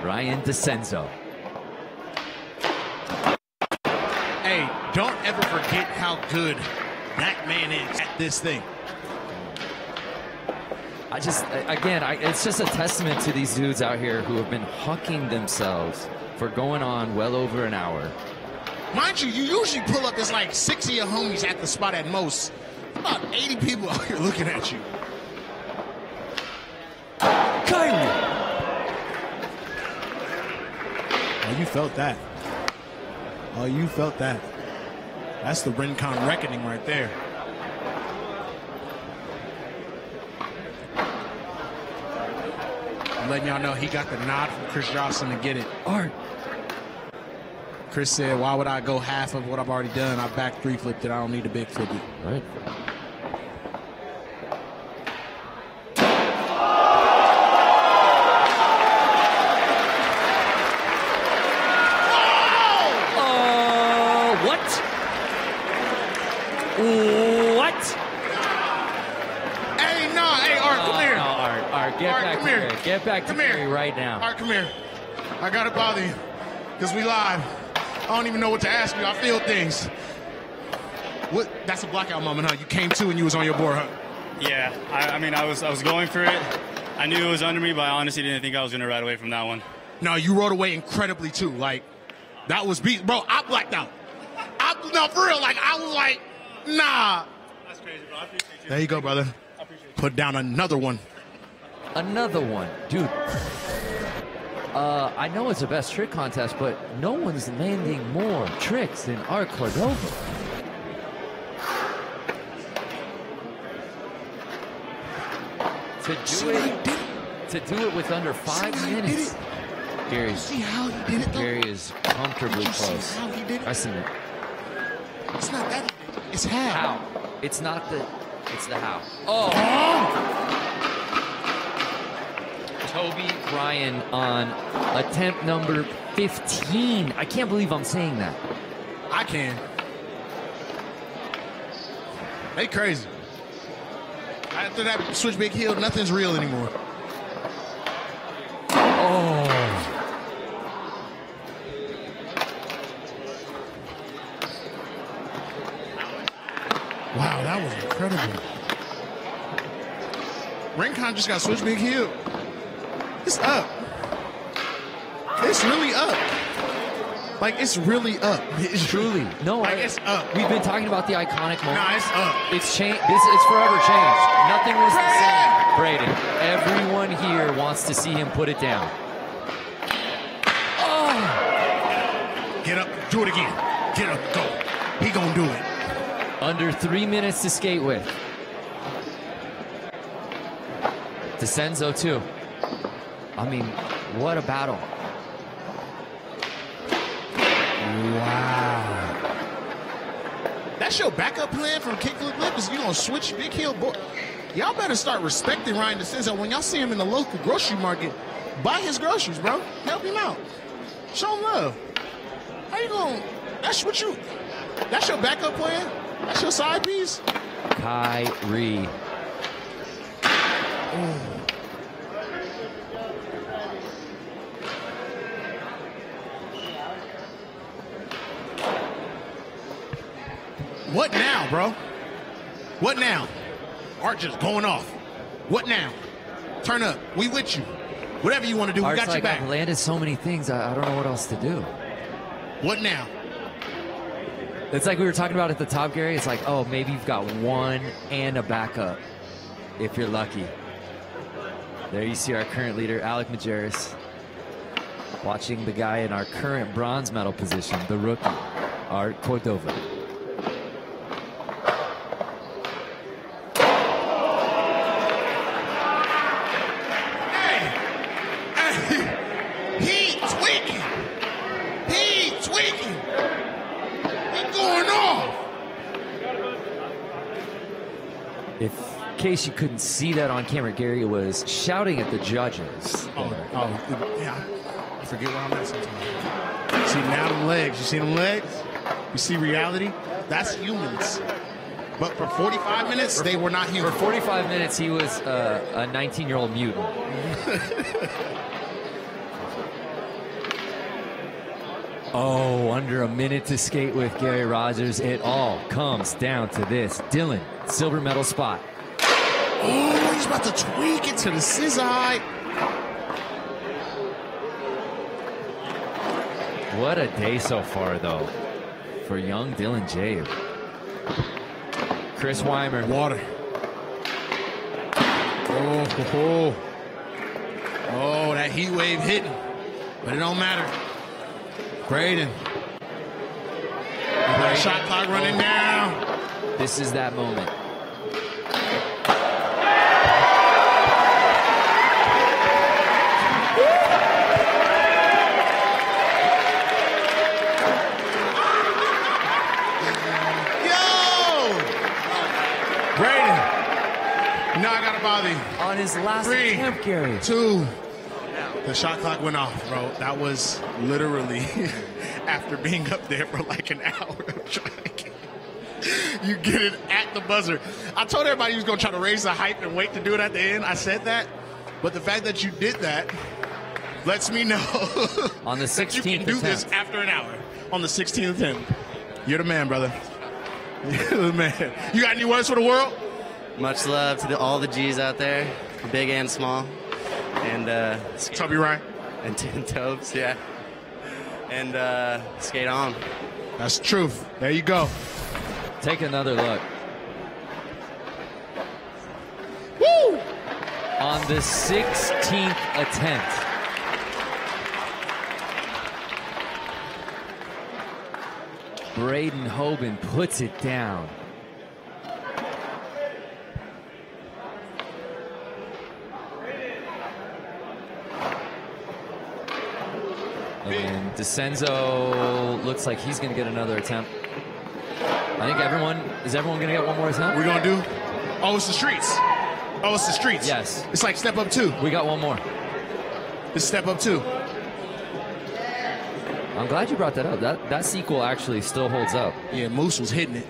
Ryan Decenzo. Hey, don't ever forget how good that man is at this thing. I just, again, it's just a testament to these dudes out here who have been hucking themselves for going on well over an hour. Mind you, you usually pull up, there's like 6 of your homies at the spot at most. About 80 people out here looking at you. Kyrie! Oh, you felt that. Oh, you felt that. That's the Rincon reckoning right there. I'm letting y'all know he got the nod from Chris Joslin to get it. Art. Chris said, why would I go half of what I've already done? I back three flipped it. I don't need a big flip. Right. What? Hey, no. Hey, Art, come here. No, Art, get Art, back come here. Get back to me right now. Art, come here. I got to bother you because we live. I don't even know what to ask you. I feel things. What? That's a blackout moment, huh? You came to and you was on your board, huh? Yeah. I mean, I was going for it. I knew it was under me, but I honestly didn't think I was going to ride away from that one. No, you rode away incredibly, too. Like, that was beat. Bro, I blacked out. No, for real. Like, I was like, nah. That's crazy, bro. I appreciate you. There you go, brother. I appreciate you. Put down another one. Another one. Dude. I know it's a best trick contest, but no one's landing more tricks than Art Cordova. To do it with under 5 minutes. Gary is comfortably close. I seen it. It's not that. It's how. It's not the. It's the how. Oh. Toby Ryan on attempt number 15. I can't believe I'm saying that. I can. They crazy. After that switch big heel, nothing's real anymore. Oh. Wow, that was incredible. Rincon just got switch big heel. It's up. It's really up. Like, it's really up. It's truly. No, like, it's up. We've been talking about the iconic moment. No, it's up. It's changed. It's forever changed. Nothing was the same. Braden, everyone here wants to see him put it down. Oh. Get up. Do it again. Get up. Go. He gonna do it. Under 3 minutes to skate with. DeCenzo, too. I mean, what a battle. Wow. That's your backup plan from kickflip lip is you gonna switch big heel boy. Y'all better start respecting Ryan Decenzo when y'all see him in the local grocery market. Buy his groceries, bro. Help him out. Show him love. How you gonna? That's your backup plan. That's your side piece. Kyrie. Ooh. What now, bro? What now? Art just going off. What now? Turn up. We with you. Whatever you want to do, Art's we got like, you back. I've landed so many things, I don't know what else to do. What now? It's like we were talking about at the top, Gary. It's like, oh, maybe you've got one and a backup, if you're lucky. There you see our current leader, Alec Majerus, watching the guy in our current bronze medal position, the rookie, Art Cordova. In case you couldn't see that on camera, Gary was shouting at the judges. Oh, yeah. I forget where I'm at sometimes. You see now them legs. You see them legs? You see reality? That's humans. But for 45 minutes, they were not human. For 45 minutes, he was a 19-year-old mutant. Oh, under a minute to skate with Gary Rogers. It all comes down to this. Dylan, silver medal spot. Oh, he's about to tweak it to the scissor. What a day so far, though, for young Dylan Jaeb. Chris Weimer. Water. Oh, that heat wave hitting. But it don't matter. Braden. Shot clock running down. This is that moment. On his last attempt, Gary. Two. The shot clock went off, bro. That was literally after being up there for like an hour of trying. You get it at the buzzer. I told everybody he was going to try to raise the hype and wait to do it at the end. I said that. But the fact that you did that lets me know on the 16th that you can do this after an hour. On the 16th attempt. You're the man, brother. You're the man. You got any words for the world? Much love to all the G's out there, big and small, and Toby Ryan and Tin Tobes, yeah, and skate on. That's the truth. There you go. Take another look. Woo! On the 16th attempt, Braden Hoban puts it down. And DeCenzo looks like he's going to get another attempt. I think everyone, is everyone going to get one more attempt? We're going to do? Oh, it's the streets. Oh, it's the streets. Yes. It's like step up two. We got one more. It's step up two. I'm glad you brought that up. That sequel actually still holds up. Yeah, Moose was hitting it.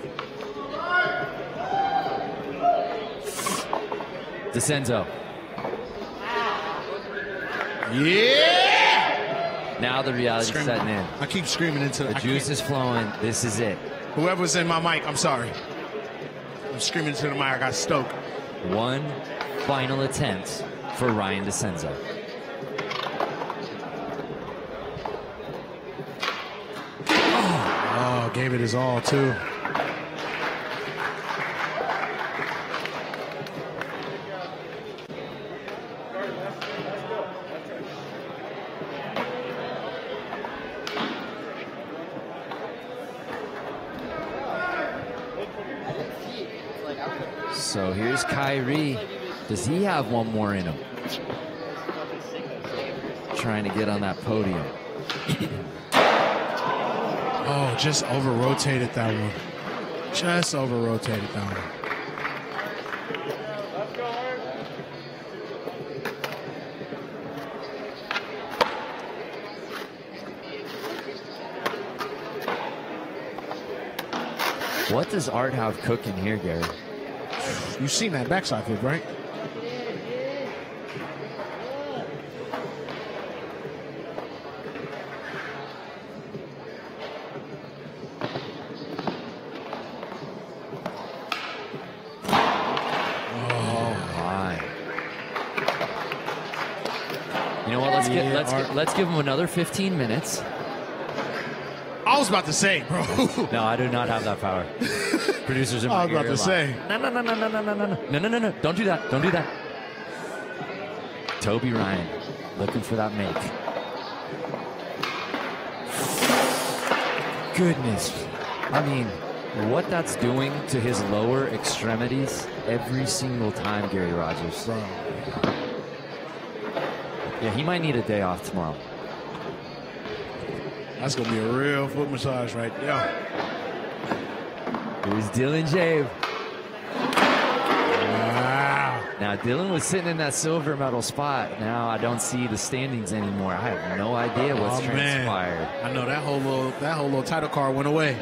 DeCenzo. Yeah! Now the reality is setting in. I keep screaming into the juice is flowing. This is it. Whoever's in my mic, I'm sorry. I'm screaming into the mic. I got stoked. One final attempt for Ryan DeCenzo. Oh, gave it his all too. So here's Kyrie. Does he have one more in him? Trying to get on that podium. Oh, just over-rotated that one. Just over-rotated that one. What does Art have cooking here, Gary? You've seen that backside flip, right? Oh my! You know what? Let's get let's give him another 15 minutes. I was about to say, bro. No, I do not have that power. Producers in my ear. I was about to say. No. Don't do that. Don't do that. Toby Ryan looking for that make. Goodness. I mean, what that's doing to his lower extremities every single time, Gary Rogers. Bro. Yeah, he might need a day off tomorrow. That's going to be a real foot massage right there. Here's Dylan Jaeb. Wow. Now, Dylan was sitting in that silver medal spot. Now I don't see the standings anymore. I have no idea what's transpired. Man. I know that whole little title card went away.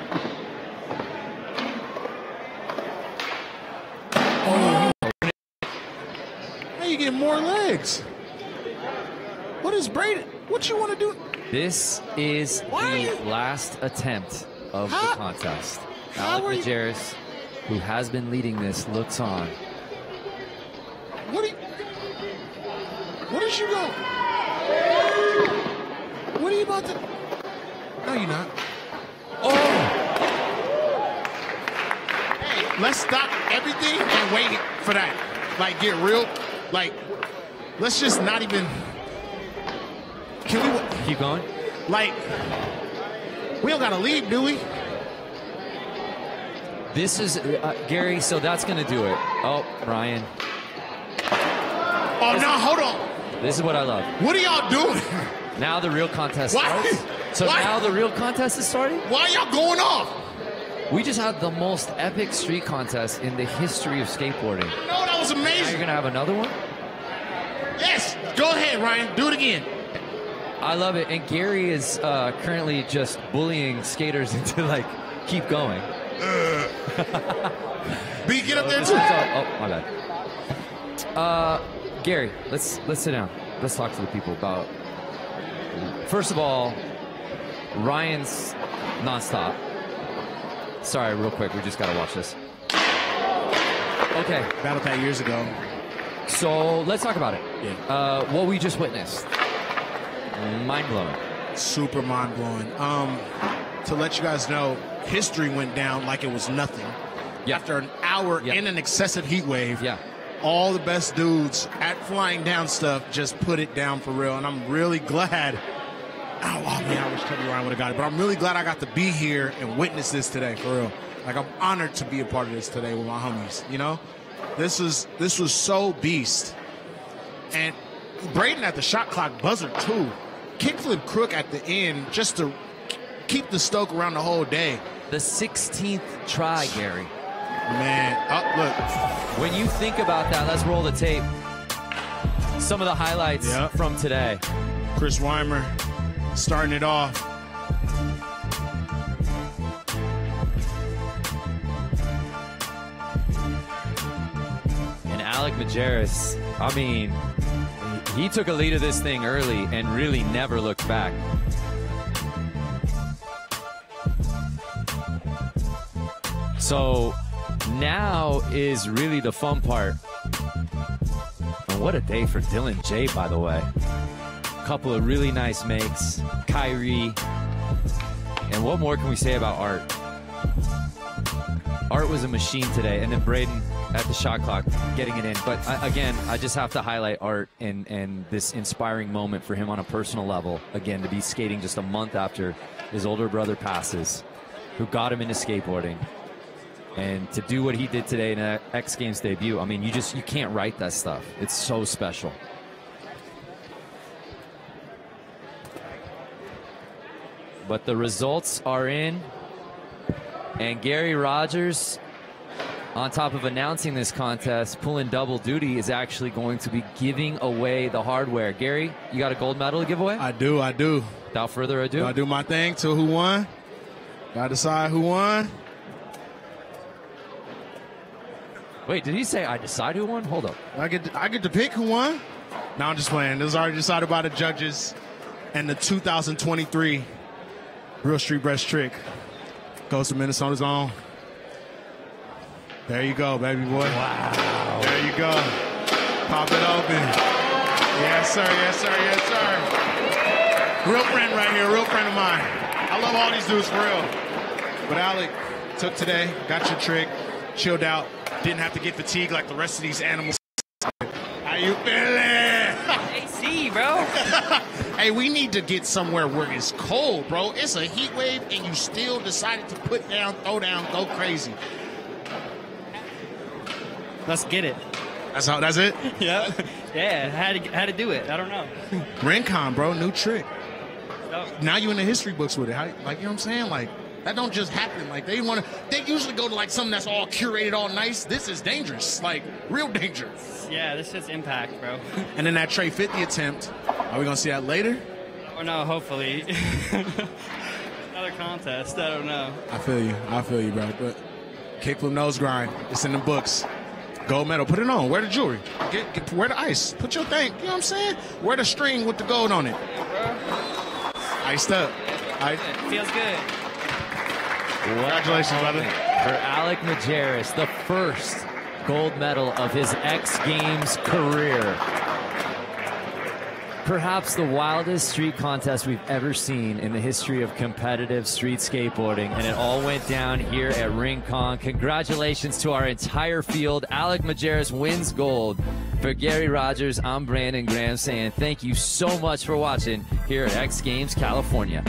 Oh. Now you get more legs. What is Braden? What you want to do? This is the last attempt of the contest. Alec Majerus, who has been leading this, looks on. What did you go? What are you about to? No, you're not. Oh! Hey, let's stop everything and wait for that. Like, get real. Like, let's just not even. Can we keep going? Like, we don't gotta leave, do we? This is Gary, so that's gonna do it. Oh, Ryan. Oh no, hold on. This is what I love. What are y'all doing? Now the real contest starts. So now the real contest is starting? Why y'all going off? We just had the most epic street contest in the history of skateboarding. I know, that was amazing. Now you're gonna have another one? Yes, go ahead, Ryan, do it again. I love it, and Gary is currently just bullying skaters into like keep going. B, get up there too. Oh my bad. Gary, let's sit down. Let's talk to the people about. First of all, Ryan's nonstop. Sorry, real quick, we just gotta watch this. Okay. Battle Pat years ago. So let's talk about it. Yeah. What we just witnessed. Mind-blowing. Super mind-blowing. To let you guys know, history went down like it was nothing. Yeah. After an hour in an excessive heat wave, all the best dudes at Flying Down stuff just put it down for real. And I'm really glad. Ow, oh, man. man, I wish Toby Ryan would have got it. But I'm really glad I got to be here and witness this today, for real. Like, I'm honored to be a part of this today with my homies, you know? This was so beast. And Braden at the shot clock buzzer, too. Kickflip crook at the end just to keep the Stoke around the whole day. The 16th try, Gary. Man, look. When you think about that, let's roll the tape. Some of the highlights from today. Chris Weimer starting it off. And Alec Majerus, I mean, he took a lead of this thing early and really never looked back. So now is really the fun part. And what a day for Dylan Jaeb, by the way. Couple of really nice makes, Kyrie, and what more can we say about Art? Art was a machine today, and then Braden at the shot clock getting it in. But again, I just have to highlight Art and this inspiring moment for him on a personal level. Again, to be skating just a month after his older brother passes, who got him into skateboarding, and to do what he did today in an X Games debut. I mean, you can't write that stuff. It's so special. But the results are in, and Gary Rogers, on top of announcing this contest, pulling double duty, is actually going to be giving away the hardware. Gary, you got a gold medal to give away? I do. Without further ado. I do my thing to who won. Gotta decide who won. Wait, did he say I decide who won? Hold up. I get to pick who won? No, I'm just playing. This was already decided by the judges and the 2023 Real Street Best Trick goes to Minnesota's own. There you go, baby boy. Wow. There you go. Pop it open. Yes, sir. Yes, sir. Yes, sir. Real friend right here. Real friend of mine. I love all these dudes for real. But Alec took today, got your trick, chilled out, didn't have to get fatigued like the rest of these animals. How you feeling? AC, bro. Hey, we need to get somewhere where it's cold, bro. It's a heat wave, and you still decided to put down, throw down, go crazy. Let's get it. That's it? Yeah. Yeah, how to do it. I don't know. Rincon, bro, new trick. Oh. Now you in the history books with it. How, like, you know what I'm saying? Like, that don't just happen. Like, they usually go to, like, something that's all curated, all nice. This is dangerous. Like, real danger. Yeah, this is impact, bro. And then that Trey 50 attempt. Are we going to see that later? Or no, hopefully. Another contest. I don't know. I feel you, bro. But kickflip nose grind. It's in the books. Gold medal. Put it on. Wear the jewelry. Wear the ice. Put your thing. You know what I'm saying? Wear the string with the gold on it. Yeah, bro. Iced up. It feels good. Congratulations, brother. For Alec Majerus, the first gold medal of his X Games career. Perhaps the wildest street contest we've ever seen in the history of competitive street skateboarding, and it all went down here at Rincon. Congratulations to our entire field. Alec Majerus wins gold. For Gary Rogers, I'm Brandon Graham saying thank you so much for watching here at X Games California.